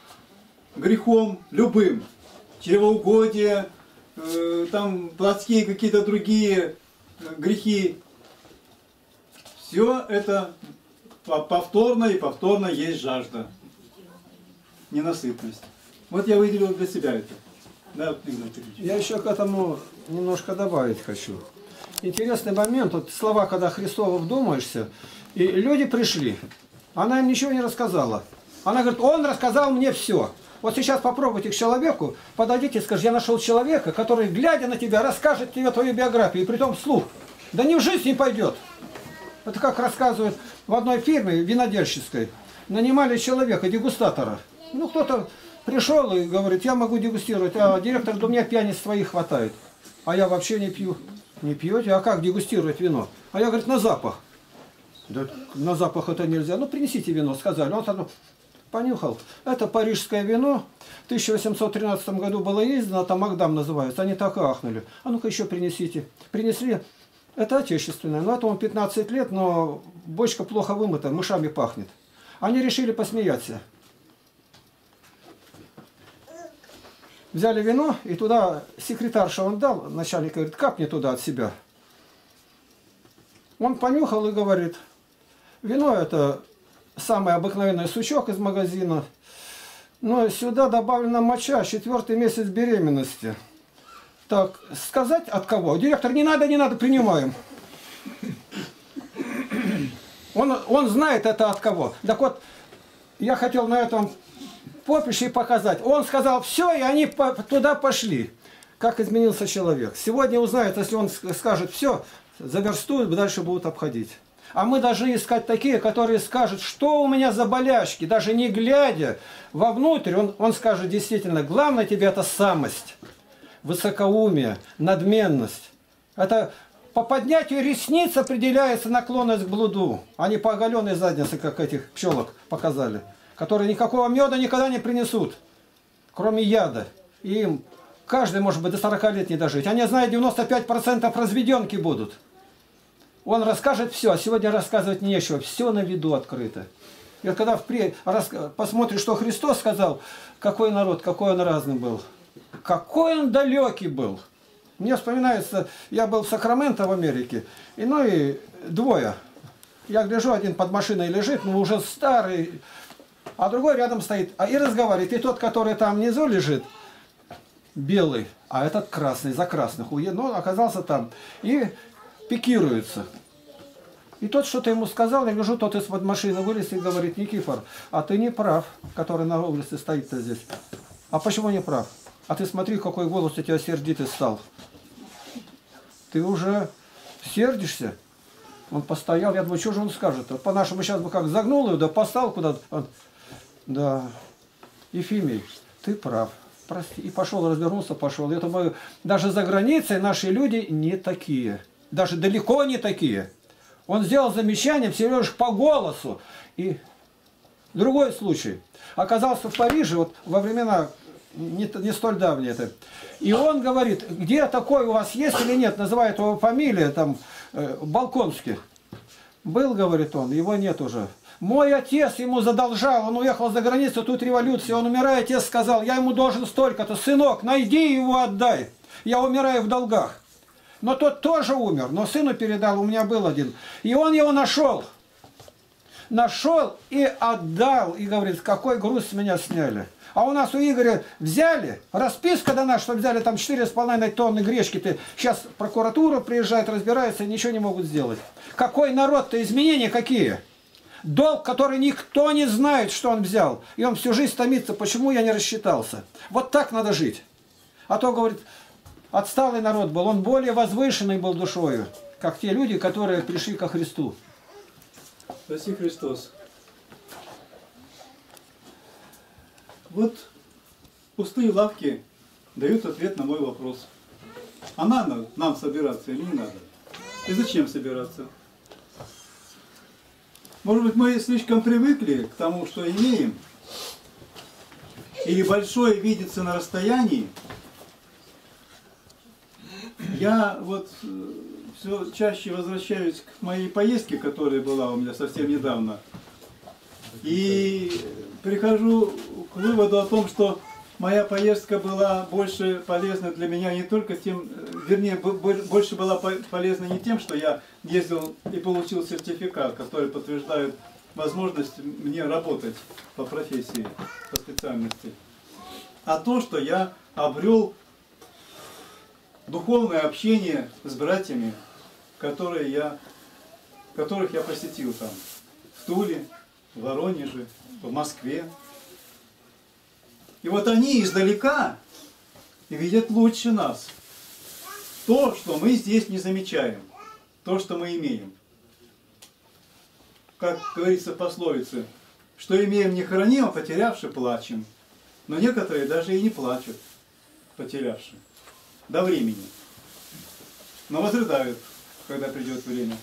грехом любым, чревоугодие, там плотские какие-то другие грехи, все это повторно и повторно есть жажда, ненасытность. Вот я выделил для себя это. Да, я еще к этому немножко добавить хочу. Интересный момент, вот слова, когда Христова вдумаешься, и люди пришли, она им ничего не рассказала. Она говорит, он рассказал мне все. Вот сейчас попробуйте к человеку, подойдите и скажите, я нашел человека, который, глядя на тебя, расскажет тебе твою биографию, и притом вслух. Да ни в жизнь не пойдет. Это как рассказывают в одной фирме винодельческой, нанимали человека, дегустатора. Ну, кто-то пришел и говорит, я могу дегустировать, а директор, да у меня пьяниц твоих хватает. А я вообще не пью. Не пьете? А как дегустировать вино? А я, говорит, на запах. Да на запах это нельзя. Ну, принесите вино, сказали. Он там понюхал. Это парижское вино. В 1813 году было издано, там Магдам называется. Они так и ахнули. А ну-ка еще принесите. Принесли. Это отечественное. Ну, этому 15 лет, но бочка плохо вымыта, мышами пахнет. Они решили посмеяться. Взяли вино, и туда секретарша он дал, начальник говорит, капни туда от себя. Он понюхал и говорит, вино это самый обыкновенный сучок из магазина, но сюда добавлена моча, 4-й месяц беременности. Так, сказать от кого? Директор, не надо, не надо, принимаем. Он знает это от кого. Так вот, я хотел на этом попище и показать. Он сказал все, и они туда пошли. Как изменился человек. Сегодня узнают, если он скажет все, заверстуют, дальше будут обходить. А мы должны искать такие, которые скажут, что у меня за болячки, даже не глядя вовнутрь, он скажет действительно, главное тебе это самость, высокоумие, надменность. Это по поднятию ресниц определяется наклонность к блуду, а не по оголенной заднице, как этих пчелок показали, которые никакого меда никогда не принесут, кроме яда. И им каждый, может быть, до 40 лет не дожить. Они знают, 95% разведенки будут. Он расскажет все, а сегодня рассказывать нечего. Все на виду открыто. И вот когда посмотришь, что Христос сказал, какой народ, какой он разный был, какой он далекий был. Мне вспоминается, я был в Сакраменто в Америке, и, ну и двое. Я гляжу, один под машиной лежит, ну уже старый, а другой рядом стоит и разговаривает. И тот, который там внизу лежит, белый, а этот красный, за красных, но оказался там. И пикируется. И тот что-то ему сказал, я вижу, тот из-под машины вылез и говорит: Никифор, а ты не прав, который на улице стоит-то здесь. А почему не прав? А ты смотри, какой голос у тебя сердитый стал. Ты уже сердишься? Он постоял, я думаю, что же он скажет? По-нашему сейчас бы как загнул его, да поставил куда-то. Да, Ефимий, ты прав. Прости. И пошел, развернулся, пошел. Я думаю, даже за границей наши люди не такие. Даже далеко не такие. Он сделал замечание всего лишь по голосу. И другой случай. Оказался в Париже, вот во времена не столь давние это. И он говорит, где такой у вас есть или нет, называет его фамилию, там, Балконский. Был, говорит он, его нет уже. Мой отец ему задолжал, он уехал за границу, тут революция, он умирает, отец сказал, я ему должен столько-то, сынок, найди его, отдай, я умираю в долгах. Но тот тоже умер, но сыну передал, у меня был один. И он его нашел. Нашел и отдал, и говорит, какой груз с меня сняли. А у нас у Игоря взяли, расписка дана, что взяли там 4,5 тонны гречки-то. Сейчас прокуратура приезжает, разбирается, и ничего не могут сделать. Какой народ-то, изменения какие? Долг, который никто не знает, что он взял. И он всю жизнь томится, почему я не рассчитался. Вот так надо жить. А то, говорит, отсталый народ был, он более возвышенный был душою, как те люди, которые пришли ко Христу. Спаси Христос. Вот пустые лавки дают ответ на мой вопрос. А надо нам собираться или не надо? И зачем собираться? Может быть, мы слишком привыкли к тому, что имеем, или большое видится на расстоянии. Я вот все чаще возвращаюсь к моей поездке, которая была у меня совсем недавно, и прихожу к выводу о том, что моя поездка была больше полезна для меня не только тем, вернее, больше была полезна не тем, что я ездил и получил сертификат, который подтверждает возможность мне работать по профессии, по специальности, а то, что я обрел духовное общение с братьями, которых я посетил там, в Туле, в Воронеже, в Москве. И вот они издалека видят лучше нас. То, что мы здесь не замечаем, то, что мы имеем. Как говорится в пословице, что имеем не храним, а потерявши плачем. Но некоторые даже и не плачут, потерявши. До времени. Но возрыдают, когда придет время.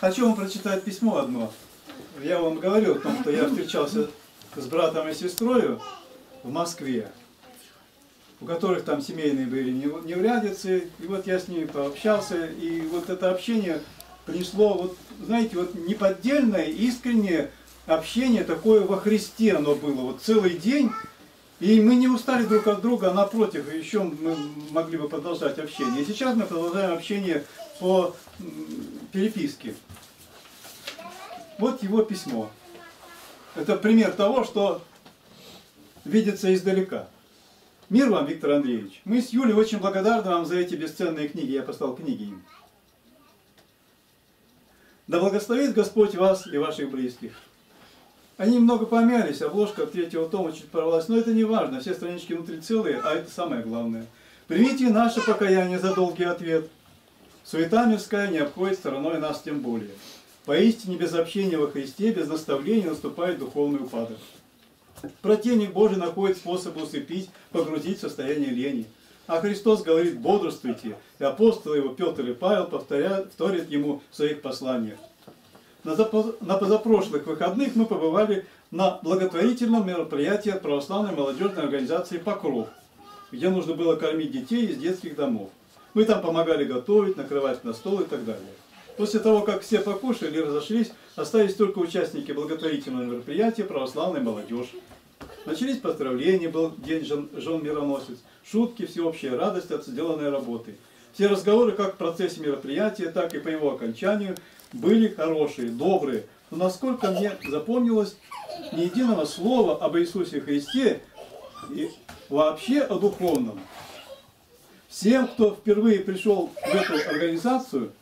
Хочу вам прочитать письмо одно. Я вам говорил о том, что я встречался с братом и сестрой в Москве, у которых там семейные были неврядицы, и вот я с ними пообщался, и вот это общение принесло, вот, знаете, вот неподдельное, искреннее общение, такое во Христе оно было, вот целый день, и мы не устали друг от друга, а напротив, еще мы могли бы продолжать общение. И сейчас мы продолжаем общение по переписке. Вот его письмо. Это пример того, что видится издалека. Мир вам, Виктор Андреевич. Мы с Юлей очень благодарны вам за эти бесценные книги. Я послал книги им. Да благословит Господь вас и ваших близких. Они немного помялись, обложка третьего тома чуть порвалась, но это не важно, все странички внутри целые, а это самое главное. Примите наше покаяние за долгий ответ. Суета мирская не обходит стороной нас тем более. Поистине без общения во Христе, без наставления наступает духовный упадок. Противник Божий находит способы усыпить, погрузить в состояние лени. А Христос говорит: бодрствуйте, и апостолы его Петр и Павел повторят ему в своих посланиях. На позапрошлых выходных мы побывали на благотворительном мероприятии от православной молодежной организации «Покров», где нужно было кормить детей из детских домов. Мы там помогали готовить, накрывать на стол и так далее. После того, как все покушали и разошлись, остались только участники благотворительного мероприятия «Православная молодежь». Начались поздравления, был день жен-мироносец, шутки, всеобщая радость от сделанной работы. Все разговоры как в процессе мероприятия, так и по его окончанию были хорошие, добрые. Но насколько мне запомнилось, ни единого слова об Иисусе Христе и вообще о духовном. Всем, кто впервые пришел в эту организацию,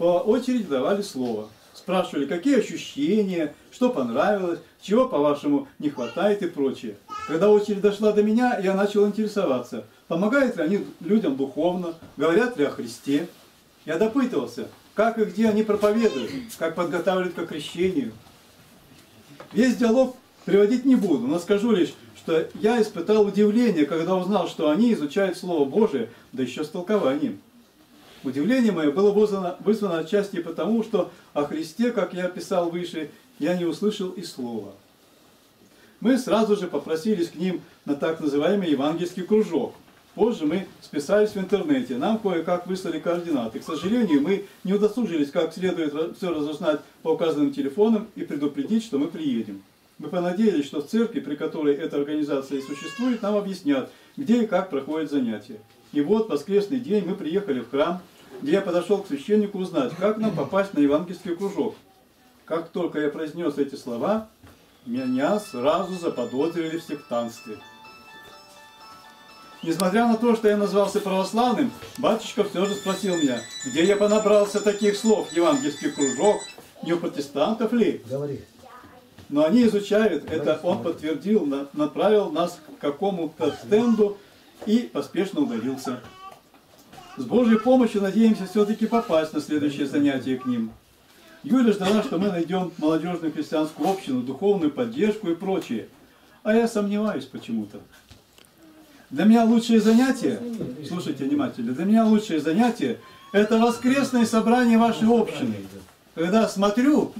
по очереди давали слово. Спрашивали, какие ощущения, что понравилось, чего, по-вашему, не хватает и прочее. Когда очередь дошла до меня, я начал интересоваться, помогают ли они людям духовно, говорят ли о Христе. Я допытывался, как и где они проповедуют, как подготавливают к крещению. Весь диалог приводить не буду, но скажу лишь, что я испытал удивление, когда узнал, что они изучают Слово Божие, да еще с толкованием. Удивление мое было вызвано отчасти потому, что о Христе, как я писал выше, я не услышал и слова. Мы сразу же попросились к ним на так называемый евангельский кружок. Позже мы списались в интернете, нам кое-как выслали координаты. К сожалению, мы не удосужились как следует все разузнать по указанным телефонам и предупредить, что мы приедем. Мы понадеялись, что в церкви, при которой эта организация и существует, нам объяснят, где и как проходят занятия. И вот в воскресный день мы приехали в храм, где я подошел к священнику узнать, как нам попасть на евангельский кружок. Как только я произнес эти слова, меня сразу заподозрили в сектантстве. Несмотря на то, что я назвался православным, батюшка все же спросил меня, где я понабрался таких слов, евангельский кружок, не у протестантов ли? Говори. Но они изучают, это он подтвердил, направил нас к какому-то стенду и поспешно удалился. С Божьей помощью надеемся все-таки попасть на следующее занятие к ним. Юля ждала, что мы найдем молодежную христианскую общину, духовную поддержку и прочее. А я сомневаюсь почему-то. Для меня лучшее занятие, слушайте внимательно, для меня лучшее занятие — это воскресное собрание вашей общины. Когда смотрю,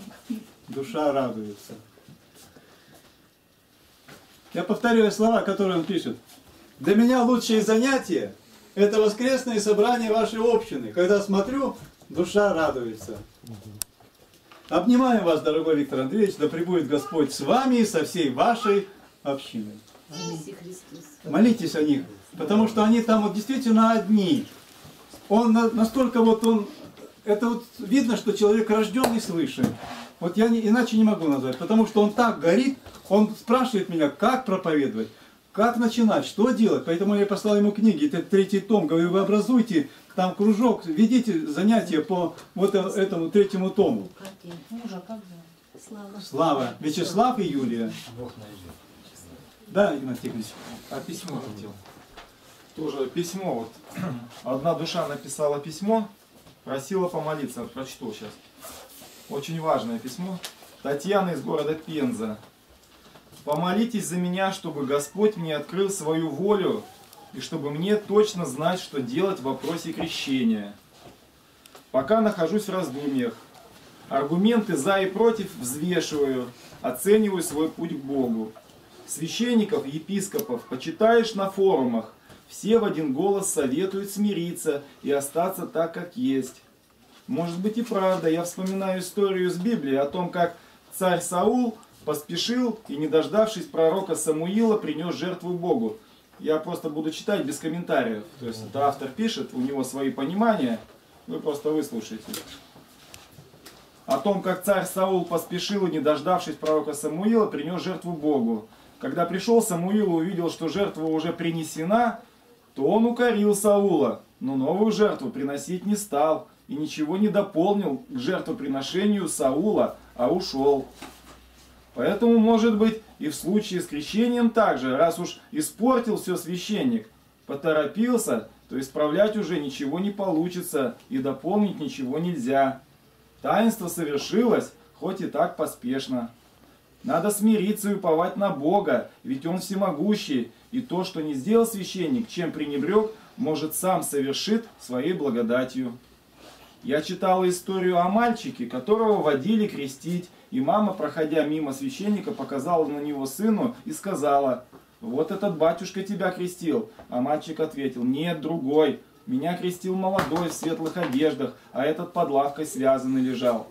душа радуется. Я повторяю слова, которые он пишет. Для меня лучшие занятия — это воскресные собрания вашей общины. Когда смотрю, душа радуется. Обнимаем вас, дорогой Виктор Андреевич, да пребудет Господь с вами и со всей вашей общиной. Молитесь о них, потому что они там вот действительно одни. Он настолько вот он, это вот видно, что человек рожденный свыше. Вот я иначе не могу назвать, потому что он так горит, он спрашивает меня, как проповедовать, как начинать, что делать. Поэтому я послал ему книги, это 3-й том, говорю, вы образуйте там кружок, ведите занятия по вот этому 3-му тому. Слава, Вячеслав и Юлия. Да, Игнатий Тихонович. А письмо хотел. Тоже письмо, вот. Одна душа написала письмо, просила помолиться, прочту сейчас. Очень важное письмо. Татьяна из города Пенза. Помолитесь за меня, чтобы Господь мне открыл свою волю и чтобы мне точно знать, что делать в вопросе крещения. Пока нахожусь в раздумьях. Аргументы за и против взвешиваю, оцениваю свой путь к Богу. Священников, епископов почитаешь на форумах. Все в один голос советуют смириться и остаться так, как есть. Может быть и правда, я вспоминаю историю из Библии о том, как царь Саул поспешил и, не дождавшись пророка Самуила, принес жертву Богу. Я просто буду читать без комментариев. То есть это автор пишет, у него свои понимания, вы просто выслушайте. О том, как царь Саул поспешил и, не дождавшись пророка Самуила, принес жертву Богу. Когда пришел Самуил и увидел, что жертва уже принесена, то он укорил Саула, но новую жертву приносить не стал. И ничего не дополнил к жертвоприношению Саула, а ушел. Поэтому, может быть, и в случае с крещением также, раз уж испортил все священник, поторопился, то исправлять уже ничего не получится и дополнить ничего нельзя. Таинство совершилось, хоть и так поспешно. Надо смириться и уповать на Бога, ведь Он всемогущий, и то, что не сделал священник, чем пренебрег, может, сам совершит своей благодатью. Я читала историю о мальчике, которого водили крестить, и мама, проходя мимо священника, показала на него сыну и сказала: «Вот этот батюшка тебя крестил». А мальчик ответил: «Нет, другой. Меня крестил молодой в светлых одеждах, а этот под лавкой связанный лежал».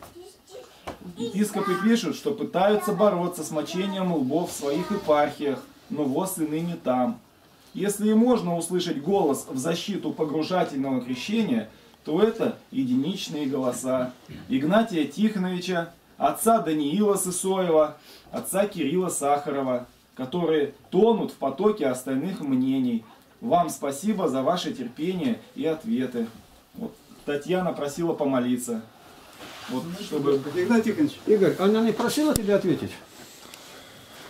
Епископы пишут, что пытаются бороться с мочением лбов в своих епархиях, но воз и ныне там. Если и можно услышать голос в защиту погружательного крещения, то это единичные голоса Игнатия Тихоновича, отца Даниила Сысоева, отца Кирилла Сахарова, которые тонут в потоке остальных мнений. Вам спасибо за ваше терпение и ответы. Вот Татьяна просила помолиться. Вот, чтобы... Игнатий Тихонович. Игорь, она не просила тебя ответить?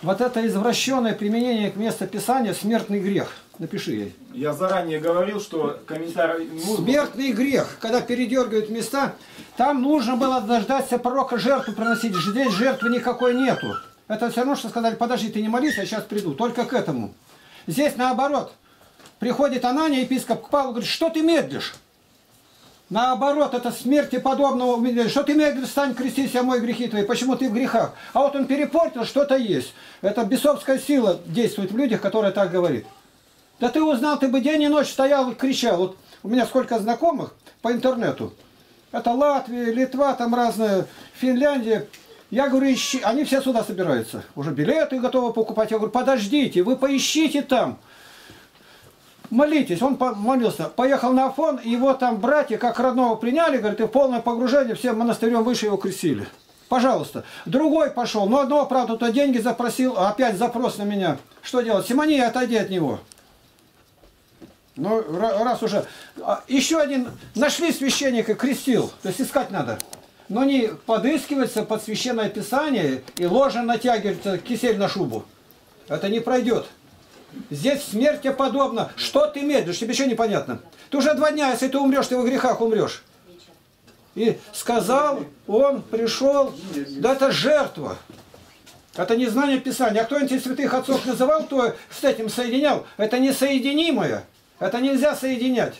Вот это извращенное применение к месту Писания смертный грех. Напиши ей. Я заранее говорил, что комментарий... Смертный грех, когда передергивают места, там нужно было дождаться пророка жертву приносить. Здесь жертвы никакой нету. Это все равно, что сказали, подожди, ты не молись, я сейчас приду. Только к этому. Здесь наоборот. Приходит Анания, епископ, к Павлу, говорит, что ты медлишь? Наоборот, это смерти подобного, что ты медленно встань, крестись, а мой грехи твои, почему ты в грехах? А вот он перепортил, что-то есть. Это бесовская сила действует в людях, которая так говорит. Да ты узнал, ты бы день и ночь стоял и кричал. Вот у меня сколько знакомых по интернету. Это Латвия, Литва, там разные, Финляндия. Я говорю, ищи, они все сюда собираются. Уже билеты готовы покупать. Я говорю, подождите, вы поищите там. Молитесь, он молился, поехал на Афон, его там братья как родного приняли, говорит, и полное погружение, всем монастырем выше его крестили. Пожалуйста. Другой пошел, но одного, правда, то деньги запросил, опять запрос на меня. Что делать? Симония, отойди от него. Ну, раз уже. Еще один, нашли священника, крестил, то есть искать надо. Но не подыскивается под священное писание и ложно натягивается кисель на шубу. Это не пройдет. Здесь смерти подобно. Что ты медлишь? Тебе еще непонятно. Ты уже 2 дня, если ты умрешь, ты во грехах умрешь. И сказал, он пришел. Да это жертва. Это не знание Писания. А кто-нибудь святых отцов называл, кто с этим соединял? Это несоединимое. Это нельзя соединять.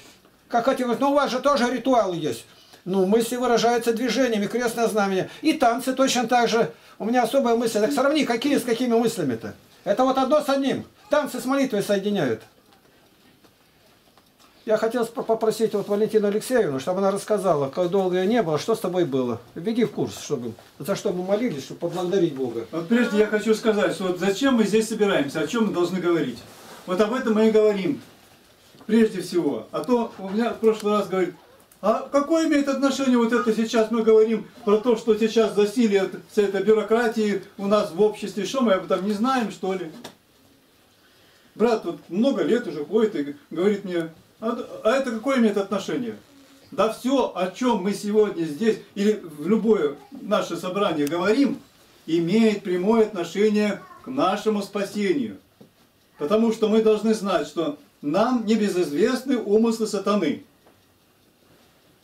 Как хотите говорить, ну у вас же тоже ритуалы есть. Ну, мысли выражаются движениями, крестное знамение. И танцы точно так же. У меня особая мысль. Так сравни, какие с какими мыслями-то. Это вот одно с одним. Танцы с молитвой соединяют. Я хотел попросить вот Валентину Алексеевну, чтобы она рассказала, как долго ее не было, что с тобой было. Введи в курс, чтобы, за что мы молились, чтобы поблагодарить Бога. Вот прежде я хочу сказать, что вот зачем мы здесь собираемся, о чем мы должны говорить. Вот об этом мы и говорим. Прежде всего. А то у меня в прошлый раз говорит, а какое имеет отношение вот это сейчас мы говорим про то, что сейчас засилие вся эта бюрократия у нас в обществе, что мы об этом не знаем, что ли? Брат вот много лет уже ходит и говорит мне, а это какое имеет отношение? Да все, о чем мы сегодня здесь или в любое наше собрание говорим, имеет прямое отношение к нашему спасению. Потому что мы должны знать, что нам небезызвестны умыслы сатаны.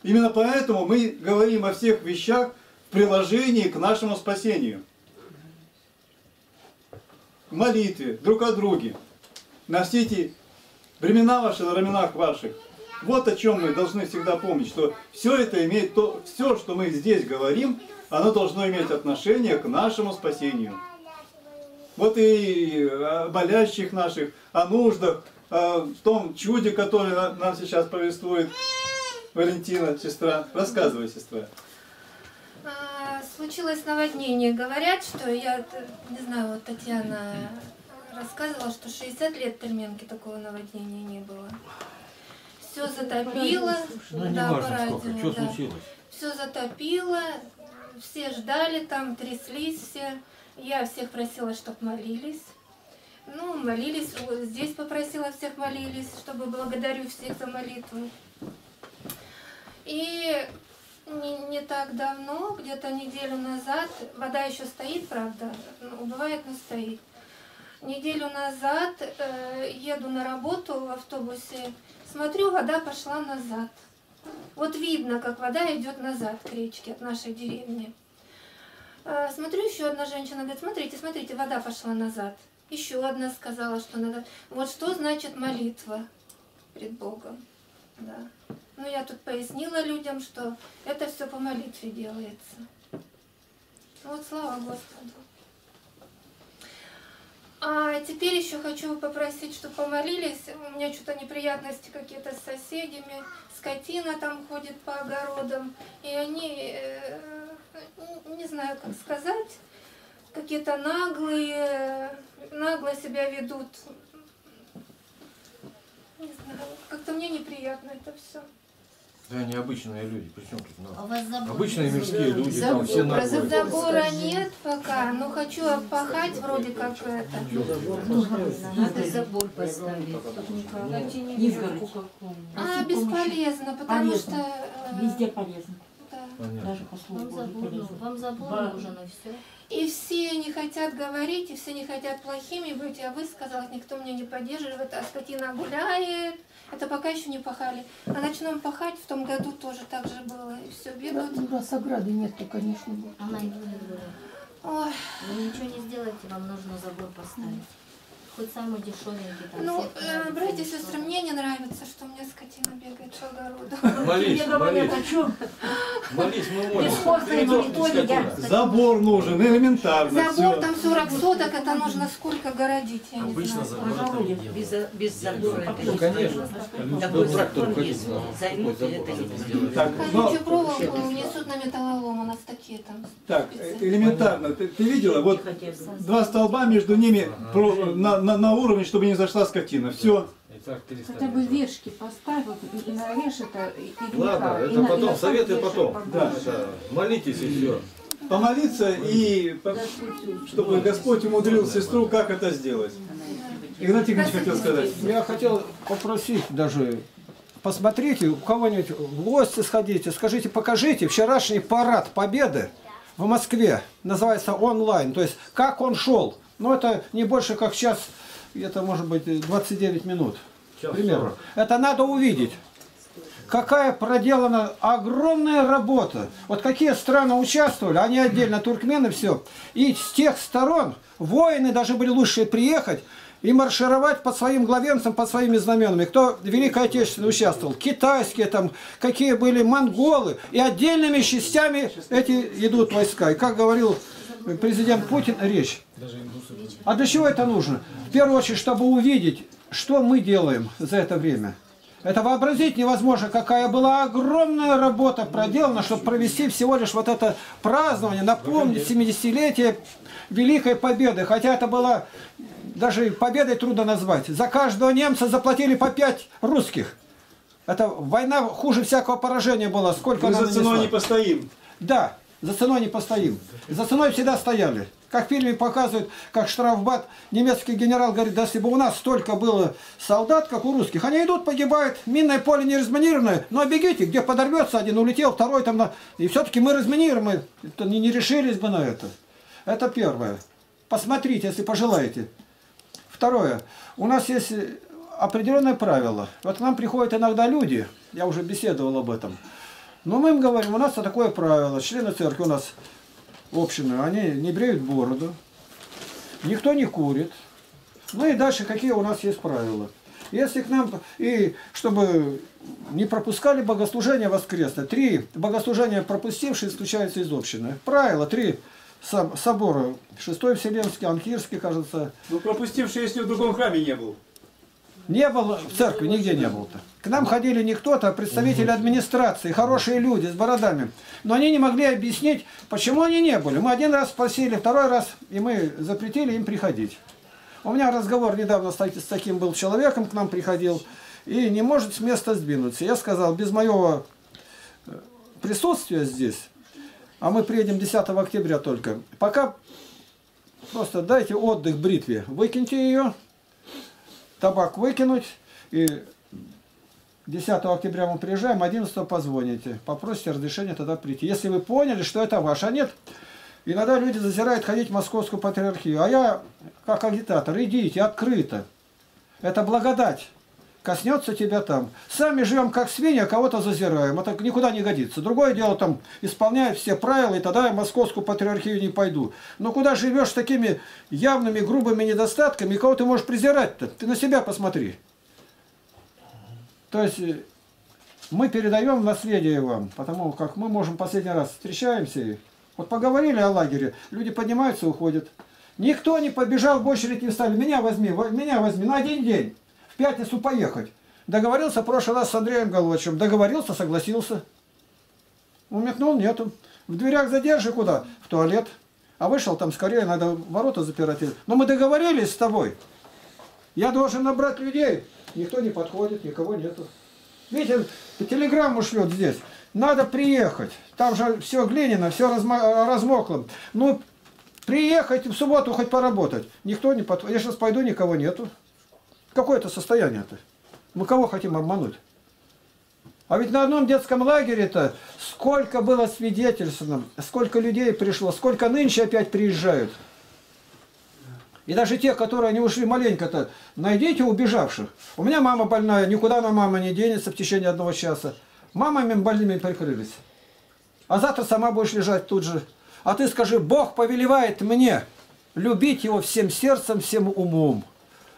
Именно поэтому мы говорим о всех вещах в приложении к нашему спасению. В молитве, друг о друге. На все эти времена ваши, на раменах ваших. Вот о чем мы должны всегда помнить, что все это имеет, то, все, что мы здесь говорим, оно должно иметь отношение к нашему спасению. Вот и о болящих наших, о нуждах, о том чуде, которое нам сейчас повествует Валентина, сестра. Рассказывай, сестра. Случилось наводнение. Говорят, что я, не знаю, вот Татьяна рассказывала, что 60 лет в Терменке такого наводнения не было. Все затопило. Ну, да, по радио, что да. Случилось? Все затопило. Все ждали там, тряслись все. Я всех просила, чтобы молились. Ну, молились. Здесь попросила всех молились, чтобы благодарю всех за молитву. И не так давно, где-то неделю назад, вода еще стоит, правда, убывает, но стоит. Неделю назад еду на работу в автобусе, смотрю, вода пошла назад. Вот видно, как вода идет назад к речке от нашей деревни. Смотрю, еще одна женщина говорит, смотрите, смотрите, вода пошла назад. Еще одна сказала, что надо. Вот что значит молитва пред Богом. Да. Ну, я тут пояснила людям, что это все по молитве делается. Вот слава Господу. А теперь еще хочу попросить, чтобы помолились. У меня что-то неприятности какие-то с соседями. Скотина там ходит по огородам. И они, не знаю, как сказать, какие-то наглые, нагло себя ведут. Не знаю, как-то мне неприятно это все. Да, необычные люди, причем тут надо. Обычные мирские люди, там все находятся. Забора нет пока, но хочу опахать вроде как это. Надо забор поставить. А, бесполезно, потому что... Везде полезно. Да. даже по слову. Вам заблудно уже на все. И все не хотят говорить, и все не хотят плохими быть. Я высказалась, никто меня не поддерживает, а скотина гуляет. Это пока еще не пахали. А начнем пахать, в том году тоже так же было. И все бегут. У вас ограды нету, конечно. Она не была. Вы ничего не сделаете, вам нужно забор поставить. Хоть самый дешевенький. Там, ну, братья и сестры, мне не нравится, что у меня скотина бегает по огороду. Молись, мы молимся. Забор нужен, элементарно. Забор, там 40 соток, это нужно сколько городить, я не знаю. Без забора. Ну, конечно. Такой трактор займут, это не сделают. Колючую проволоку несут на металлолом, у нас такие там. Так, элементарно. Ты видела? Вот два столба, между ними на уровне, чтобы не зашла скотина. Все. Хотя бы вешки поставь, вот, и нарежь это. И ладно, это потом, советы потом. Да. Это, молитесь и все. Помолиться, и чтобы Господь умудрил сестру, как это сделать. Игнатий Тихонович хотел сказать. Я хотел попросить даже, посмотрите, у кого-нибудь в гости сходите, скажите, покажите вчерашний парад Победы в Москве. Называется онлайн, то есть как он шел. Но это не больше как час, это может быть 29 минут, к примеру. Это надо увидеть. Какая проделана огромная работа. Вот какие страны участвовали, они отдельно, туркмены, все. И с тех сторон воины даже были лучше приехать и маршировать под своим главенцем, под своими знаменами. Кто в Великой Отечественной участвовал, китайские там, какие были монголы. И отдельными частями эти идут войска. И как говорил президент Путин, речь. А для чего это нужно? В первую очередь, чтобы увидеть, что мы делаем за это время. Это вообразить невозможно, какая была огромная работа проделана, чтобы провести всего лишь вот это празднование, напомнить 70-летие Великой Победы. Хотя это было, даже победой трудно назвать. За каждого немца заплатили по 5 русских. Это война хуже всякого поражения была. Сколько мы за ценой не постоим. Да. За ценой не постоим. За ценой всегда стояли. Как в фильме показывают, как штрафбат, немецкий генерал говорит, да если бы у нас столько было солдат, как у русских, они идут, погибают, минное поле не разминированное, но бегите, где подорвется один, улетел, второй там, на... и все-таки мы разминируем, и не решились бы на это. Это первое. Посмотрите, если пожелаете. Второе. У нас есть определенное правило. Вот к нам приходят иногда люди, я уже беседовал об этом. Но мы им говорим, у нас такое правило, члены церкви у нас общины, они не бреют бороду, никто не курит. Ну и дальше какие у нас есть правила. Если к нам, и чтобы не пропускали богослужение воскресное, 3 богослужения пропустившие исключаются из общины. Правило 3 собора, 6-й Вселенский, Анкирский, кажется. Ну пропустивший, если в другом храме не был. Не было в церкви, нигде не было-то. К нам ходили не кто-то, а представители администрации, хорошие люди с бородами. Но они не могли объяснить, почему они не были. Мы один раз спросили, второй раз, и мы запретили им приходить. У меня разговор недавно с таким был человеком, к нам приходил, и не может с места сдвинуться. Я сказал, без моего присутствия здесь, а мы приедем 10 октября только, пока просто дайте отдых бритве, выкиньте ее. Табак выкинуть, и 10 октября мы приезжаем, 11 позвоните, попросите разрешения тогда прийти. Если вы поняли, что это ваше, а нет, иногда люди зазирают ходить в Московскую патриархию, а я, как агитатор, идите открыто, это благодать, коснется тебя там. Сами живем как свиньи, а кого-то зазираем, это никуда не годится. Другое дело, там, исполняют все правила, и тогда я в Московскую патриархию не пойду. Но куда живешь с такими явными, грубыми недостатками, и кого ты можешь презирать-то? Ты на себя посмотри. То есть, мы передаем наследие вам, потому как мы можем последний раз встречаемся, и вот поговорили о лагере, люди поднимаются, уходят. Никто не побежал, в очередь не встали, меня возьми, на один день. В пятницу поехать. Договорился в прошлый раз с Андреем Головичем. Договорился, согласился. Умекнул, нету. В дверях задержи куда? В туалет. А вышел там скорее, надо ворота запирать. Но мы договорились с тобой. Я должен набрать людей. Никто не подходит, никого нету. Видите, телеграмму шлет здесь. Надо приехать. Там же все глиняно, все размокло. Ну, приехать в субботу хоть поработать. Никто не подходит. Я сейчас пойду, никого нету. Какое это состояние-то? Мы кого хотим обмануть? А ведь на одном детском лагере-то сколько было свидетельствовано, сколько людей пришло, сколько нынче опять приезжают. И даже тех, которые не ушли маленько-то, найдите убежавших. У меня мама больная, никуда она, мама, не денется в течение одного часа. Мамами больными прикрылись. А завтра сама будешь лежать тут же. А ты скажи: Бог повелевает мне любить его всем сердцем, всем умом.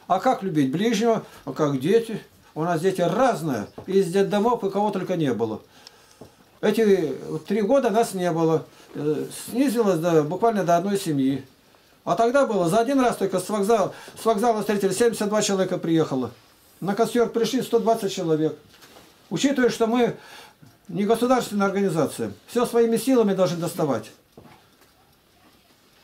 А как любить ближнего? А как дети? У нас дети разные. Из детдомов и кого только не было. Эти 3 года нас не было. Снизилось буквально до одной семьи. А тогда было, за один раз только с вокзала встретили, 72 человека приехало. На костер пришли 120 человек. Учитывая, что мы не государственная организация, все своими силами должны доставать.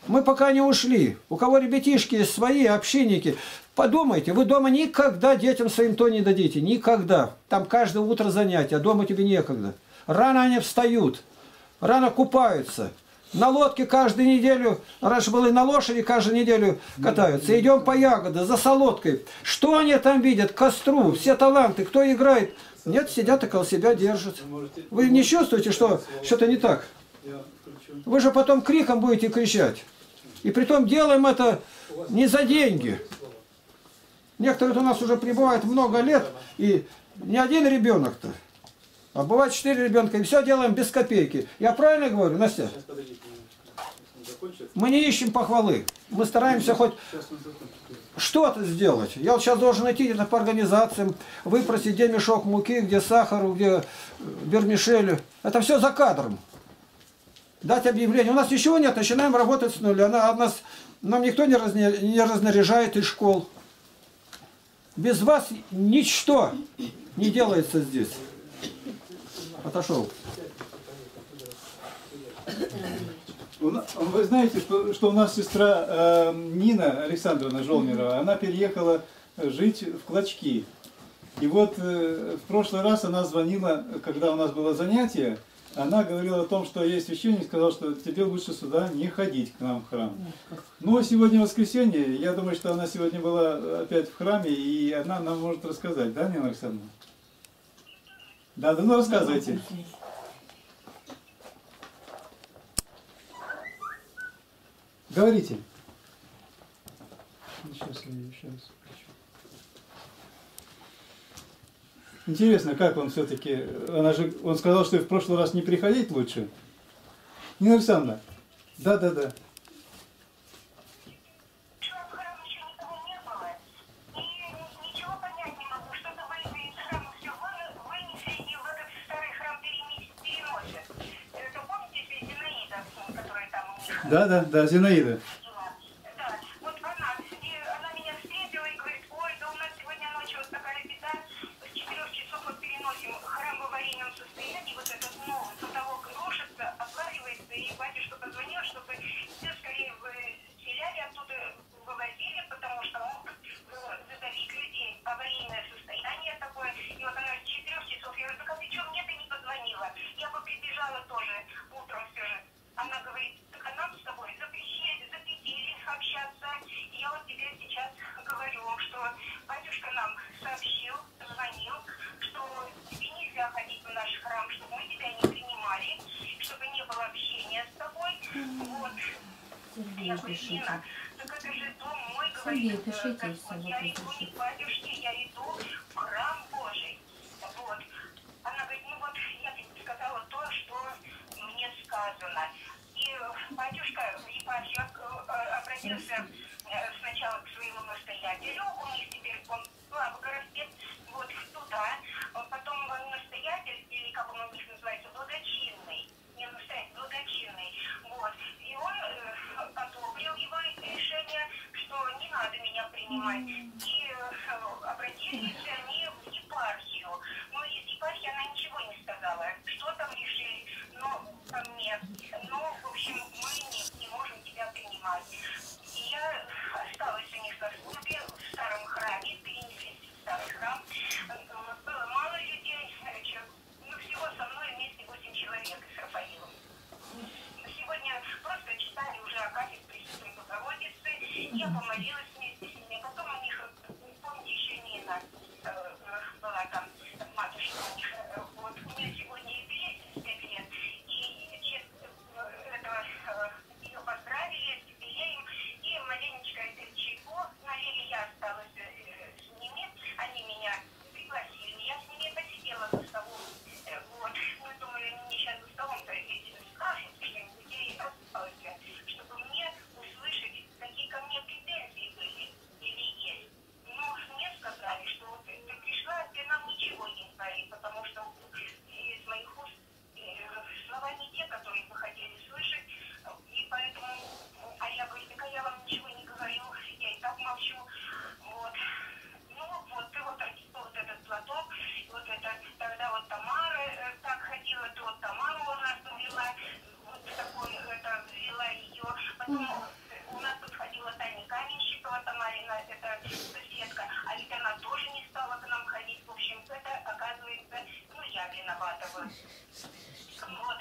Мы пока не ушли. У кого ребятишки есть свои, общинники, подумайте, вы дома никогда детям своим то не дадите. Никогда. Там каждое утро занятия, дома тебе некогда. Рано они встают, рано купаются. На лодке каждую неделю, раньше было и на лошади, каждую неделю катаются. Идем по ягоды, за солодкой. Что они там видят? Костру, все таланты, кто играет. Нет, сидят около себя, держат. Вы не чувствуете, что что-то не так? Вы же потом криком будете кричать. И притом делаем это не за деньги. Некоторые у нас уже пребывают много лет, и не один ребенок-то. А бывает 4 ребенка, и все делаем без копейки. Я правильно говорю, Настя? Мы не ищем похвалы. Мы стараемся хоть что-то сделать. Я вот сейчас должен идти где-то по организациям, выпросить, где мешок муки, где сахару, где вермишель. Это все за кадром. Дать объявление. У нас ничего нет, начинаем работать с нуля. Нам никто не разнаряжает из школ. Без вас ничто не делается здесь. Отошел. Вы знаете, что у нас сестра Нина Александровна Жолмирова, она переехала жить в Клочки. И вот в прошлый раз она звонила, когда у нас было занятие, она говорила о том, что ей священник сказал, что тебе лучше сюда не ходить, к нам в храм. Но сегодня воскресенье, я думаю, что она сегодня была опять в храме, и она нам может рассказать, да, Нина Александровна? Да, ну рассказывайте. Говорите. Сейчас. Интересно, как он все-таки... Он сказал, что и в прошлый раз не приходить лучше. Нина Александровна. Да. Да, Зинаида. Да, вот она меня встретила и говорит: ой, да у нас сегодня ночью вот такая беда, с 4 часов мы переносим храм в аварийном состоянии, вот этот новый потолок рушится, отваливается, и батюшка позвонил, чтобы все скорее выселяли оттуда, вывозили, потому что мог задавить людей, аварийное состояние такое, и вот она с 4 часов, я говорю: так ты что, мне-то не позвонила? Я бы прибежала тоже утром все же. Она говорит: нам с тобой запретили общаться. И я вот тебе сейчас говорю, что батюшка нам сообщил, звонил, что тебе нельзя ходить в наш храм, чтобы мы тебя не принимали, чтобы не было общения с тобой. Вот. Я говорю: Нина, так это же дом мой, говорит, Господь, я иду не к батюшке, я иду в храм Божий. Вот. Она говорит: ну вот, я тебе сказала то, что мне сказано. Батюшка епархию обратился сначала к своему настоятелю, у них теперь он Славгородский, вот туда, потом настоятель, или как он у них называется, благочинный, не настоятель, благочинный, вот, и он одобрил его решение, что не надо меня принимать, и обратились они в епархию, но из епархии она ничего не сказала, что там решили, но ко мне. Но, в общем, мы не можем тебя принимать. И я осталась у них на службе в старом храме, перенеслись в старый храм. Было мало людей, ну, всего со мной вместе 8 человек с Рафаилом. Сегодня просто читали уже Акафист Пресвятой Богородицы, я помолилась вместе с ними. Потом у них, помните, еще Нина была там, матушка у них, вот,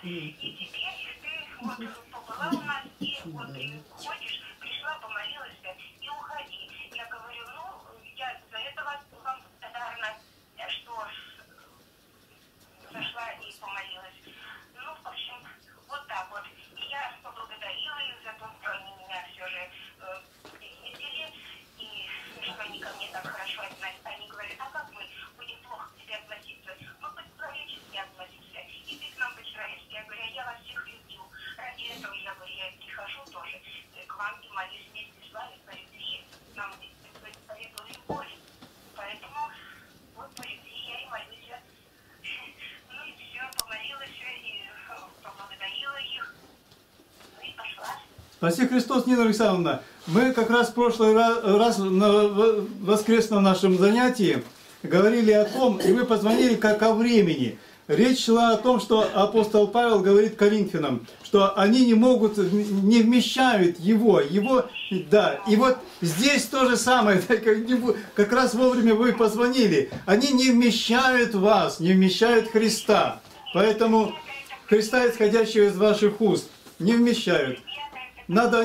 И теперь ты вот побыла у нас, и вот приходишь, пришла, помолилась и уходи. Я говорю, ну, я за это вам благодарна, что зашла и помолилась. Ну, в общем, вот так вот. И я поблагодарила их за то, что они меня все же приняли, и что они ко мне так хорошо относятся. Они говорят, а как мы будем плохо к тебе относиться? Мы по-человечески относимся, и ты к нам по-человечески. Я говорю, я вас всех люблю. Ради этого я говорю, я прихожу тоже к вам и молюсь вместе с вами, по любви. Нам советую любовь. Поэтому вот по любви я и молюсь. Ну и все, помолилась, и поблагодарила их, ну и пошла. Спаси Христос, Нина Александровна. Мы как раз в прошлый раз на воскресном нашем занятии говорили о том, и вы позвонили как о времени. Речь шла о том, что апостол Павел говорит Коринфянам, что они не могут, не вмещают его, да. И вот здесь то же самое, как раз вовремя вы позвонили. Они не вмещают вас, не вмещают Христа. Поэтому Христа, исходящего из ваших уст, не вмещают. Надо о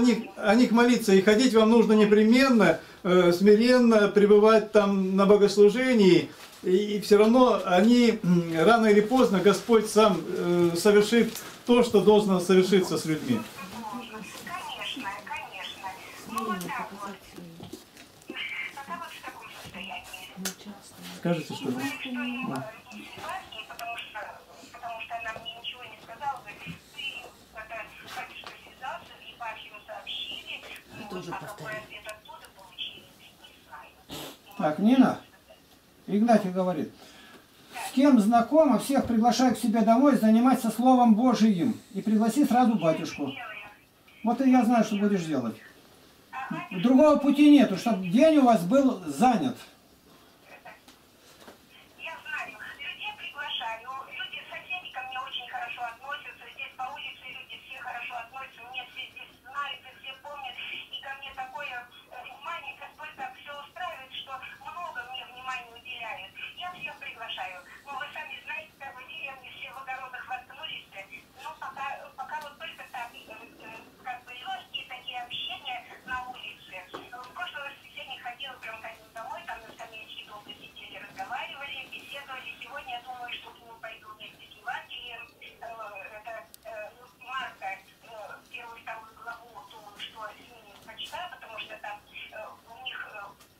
них молиться, и ходить вам нужно непременно, смиренно, пребывать там на богослужении. И все равно они, рано или поздно, Господь сам совершит то, что должно совершиться с людьми. Конечно, конечно. Ну вот так вот. Тогда вот в таком состоянии. Скажите, что... Да. Потому что она мне ничего не сказала. Ты, когда ходишь, что связался, в епархию сообщили, тоже какой ответ оттуда получили, не знаю. Так, Нина? Игнатий говорит, с кем знакомо, всех приглашаю к себе домой заниматься Словом Божиим. И пригласи сразу батюшку. Вот и я знаю, что будешь делать. Другого пути нету, чтобы день у вас был занят. Я знаю, людей приглашаю. Люди, соседи ко мне очень хорошо относятся. Здесь по улице люди все хорошо относятся. Мне все здесь знают и все помнят. И ко мне такое внимание, Господь так все устраивает, что много мне внимания уделяют. Я всех приглашаю. Но вы сами знаете, как в деревне все в огородах воткнулись. Но пока вот только так, как бы легкие такие общения на улице. В прошлое воскресенье ходила прям ко ним домой, там на скамеечке долго сидели, разговаривали, беседовали. Сегодня я думаю, что к нему пойду вместе с Евангелием. Это Марка, первую вторую главу, думаю, что с ними почитаю, потому что там у них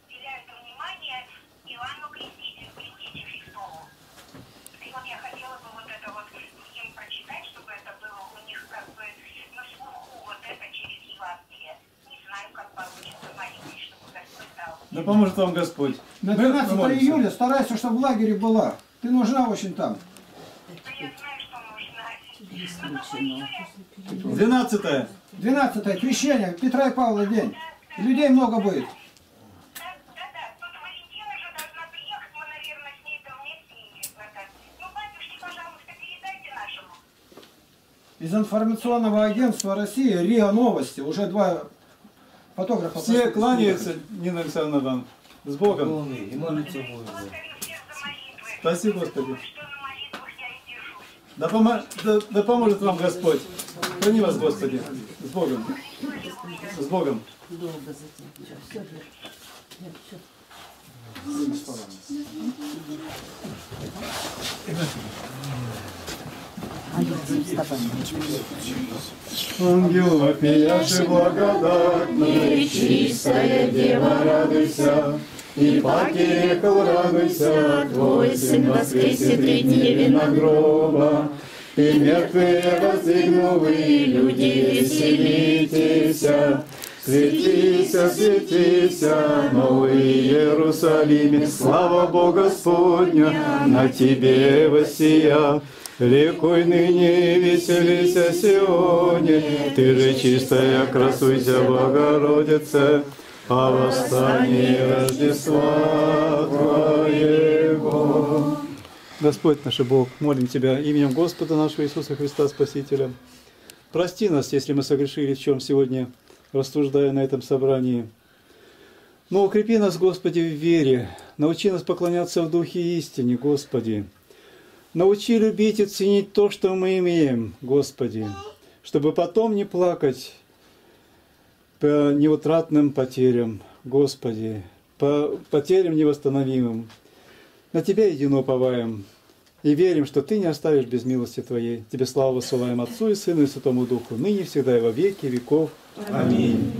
уделяют внимание Иоанну Крестителю Христову. И вот я хотела бы вот это вот им прочитать, чтобы это было у них как бы на слуху, вот это через Евангелие. Не знаю, как получится, молитесь, чтобы Господь дал. Да поможет вам Господь. До 13 июля старайся, чтобы в лагере была. Ты нужна очень там. Да я знаю, что нужна. Ну, 12-е. 12-е, крещение, Петра и Павла день. Людей много будет. Из информационного агентства России РИА Новости. Уже два фотографа. Все кланяются, Нина Александровна. С Богом. И молитесь Богу. Спасибо, Господи. Да поможет вам Господь. Храни вас, Господи. С Богом. С Богом. Ангел вопияши благодатный, чистая дева, радуйся, и потехал, радуйся, твой сын воскресит и не виногроба, и мертвые воздвигнули, люди, веселитесь, светися, светися, новый Иерусалим, слава Бога Господня, на тебе воссия. Ликуй ныне, веселися, Сионе, ты же чистая, красуйся, Богородице, а восстание Рождества твоего. Господь наш Бог, молим Тебя именем Господа нашего Иисуса Христа Спасителя. Прости нас, если мы согрешили, в чем сегодня рассуждая на этом собрании. Но укрепи нас, Господи, в вере, научи нас поклоняться в Духе истине, Господи. Научи любить и ценить то, что мы имеем, Господи, чтобы потом не плакать по неутратным потерям, Господи, по потерям невосстановимым. На Тебя едино уповаем и верим, что Ты не оставишь без милости Твоей. Тебе славу высылаем Отцу и Сыну и Святому Духу, ныне, всегда и во веки веков. Аминь.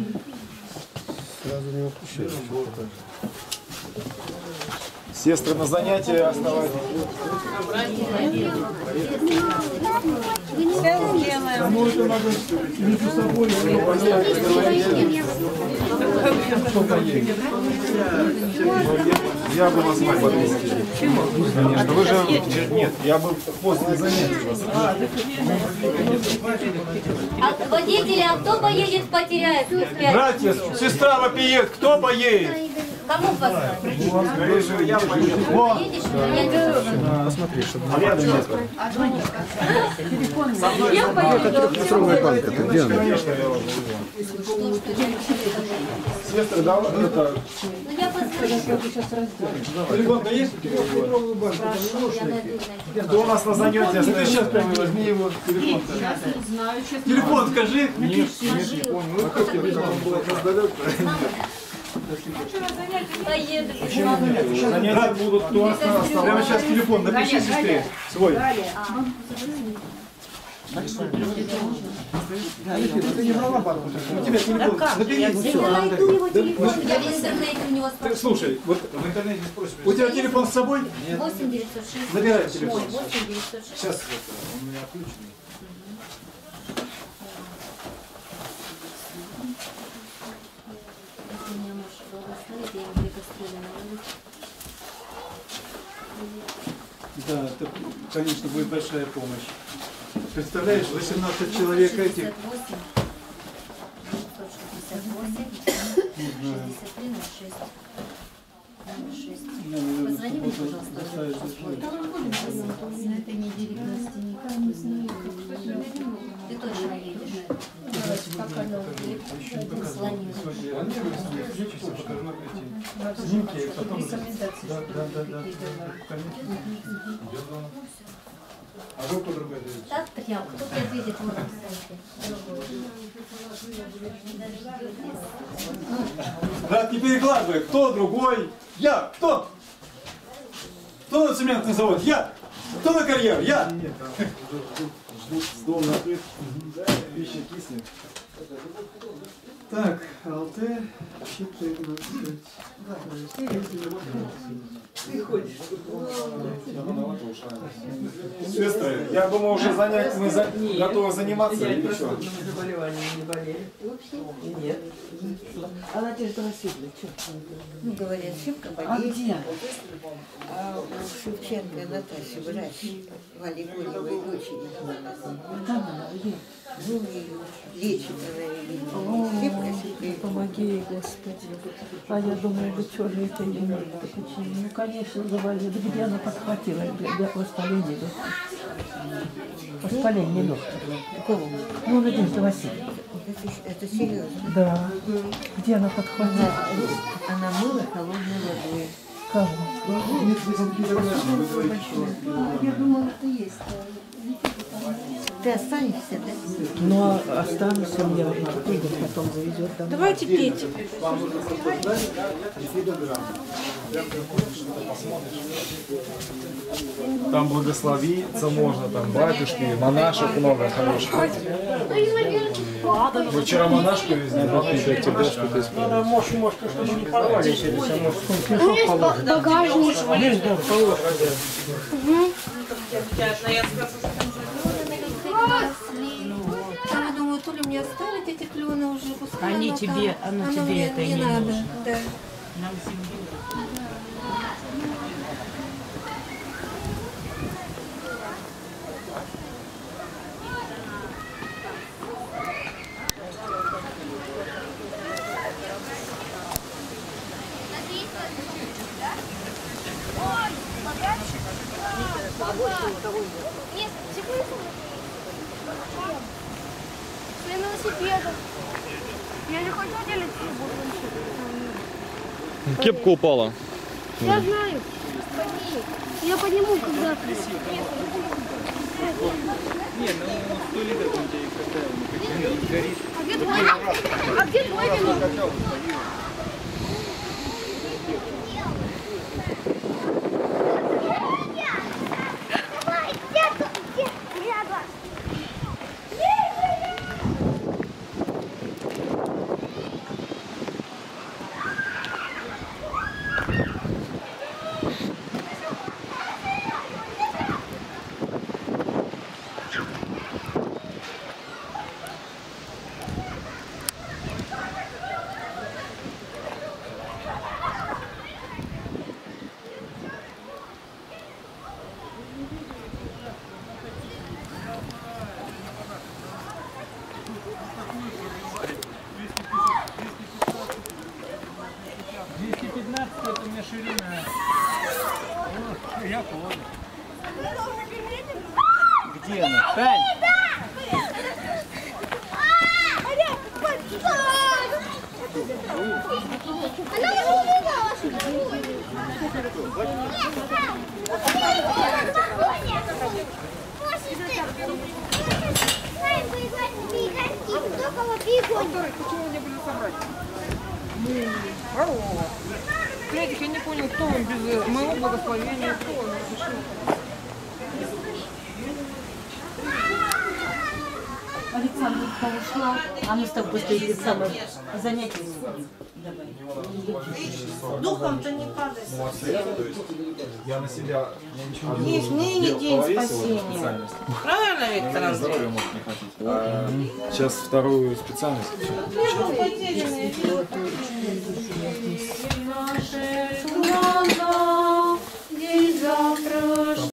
Сестры на занятия оставались. Я бы вас мог подвести. Конечно, вы же... Нет, я бы после занятий вас. Водители, а кто поедет, потеряет. Братья, сестра вопиет, кто поедет? Кому послать? Я посмотри, чтобы... Я поеду. Сестры, давай это... Телефон-то есть? Кто у нас на занятии? Ты сейчас прямо возьми его телефон. Телефон скажи. Нет, телефон. Ну, как тебе раздалек? Поеду. Занятия будут, кто остался. Прямо сейчас телефон напиши сестре. Свой. Ты не брала барку? У тебя телефон. Я найду его телефон. Я в интернете у него спрошу. Слушай, вот в интернете спросишь. У тебя телефон с собой? 8906. Забирай телефон. Сейчас он у меня отключен. Да, это, конечно, будет большая помощь. Представляешь, 18 человек этих. 68, 63 на 6. Позвони мне, пожалуйста. На этой неделе никак не знаю. Ты точно едешь. Пока на снимки, потом... Да. А вы кто другой ответит? Так прям, кто-то ответит, вот, кстати. Брат, не перекладывай, кто другой? Я! Кто? Кто на цементный завод? Я! Кто на карьер? Я! Нет, там ждут с дома открыт. Пища киснет. Так, алты, щиты, ты ходишь. Сестры, я думаю, уже занять мы готовы заниматься. Я просто не болели. Вообще? Нет. Она тебе спросила, что? Ну, говорят, Шевченко болеет. А где? А у Шевченко Наташи врач волейболевой дочери. Там она, где? Ну, лечит она. Шевченко, помоги ей, Господи. А я думаю, да что же это не надо? Ну, конечно, завалили. Да где она подхватила? Для воспаления легких. Воспаление легких. Какого? Ну, Надежда Васильевна. Это серьезно? Да. Где она подхватила? Она мыла холодной водой. Кого? Я думала, ты есть. Ты останешься, да? Ну, останусь, у меня одна прыгает, потом завезет домой. Давайте пейте. Вам нужно создать, и добра. Там благословиться можно, там батюшки, монашек много хороших. Вы вчера монашку везли, но ты еще тебя что-то исправил. Может, что-то не порвали, если может. Багажник. Есть, да, положь. Там, я думаю, то ли мне оставят эти клены уже, пускай. Они тебе, оно тебе это не надо. Да. Нам семью. Я не хочу делить трубу. Кепка упала. Я знаю. Я подниму когда-то. Нет, ну 100 литров он тебе поставил, никакой не горит. А где твой вино? Занятия духом-то не падай. Я на себя ничего не делаю. Есть ныне день спасения. Правильно, Виктор Андреевич? Сейчас вторую специальность. Наши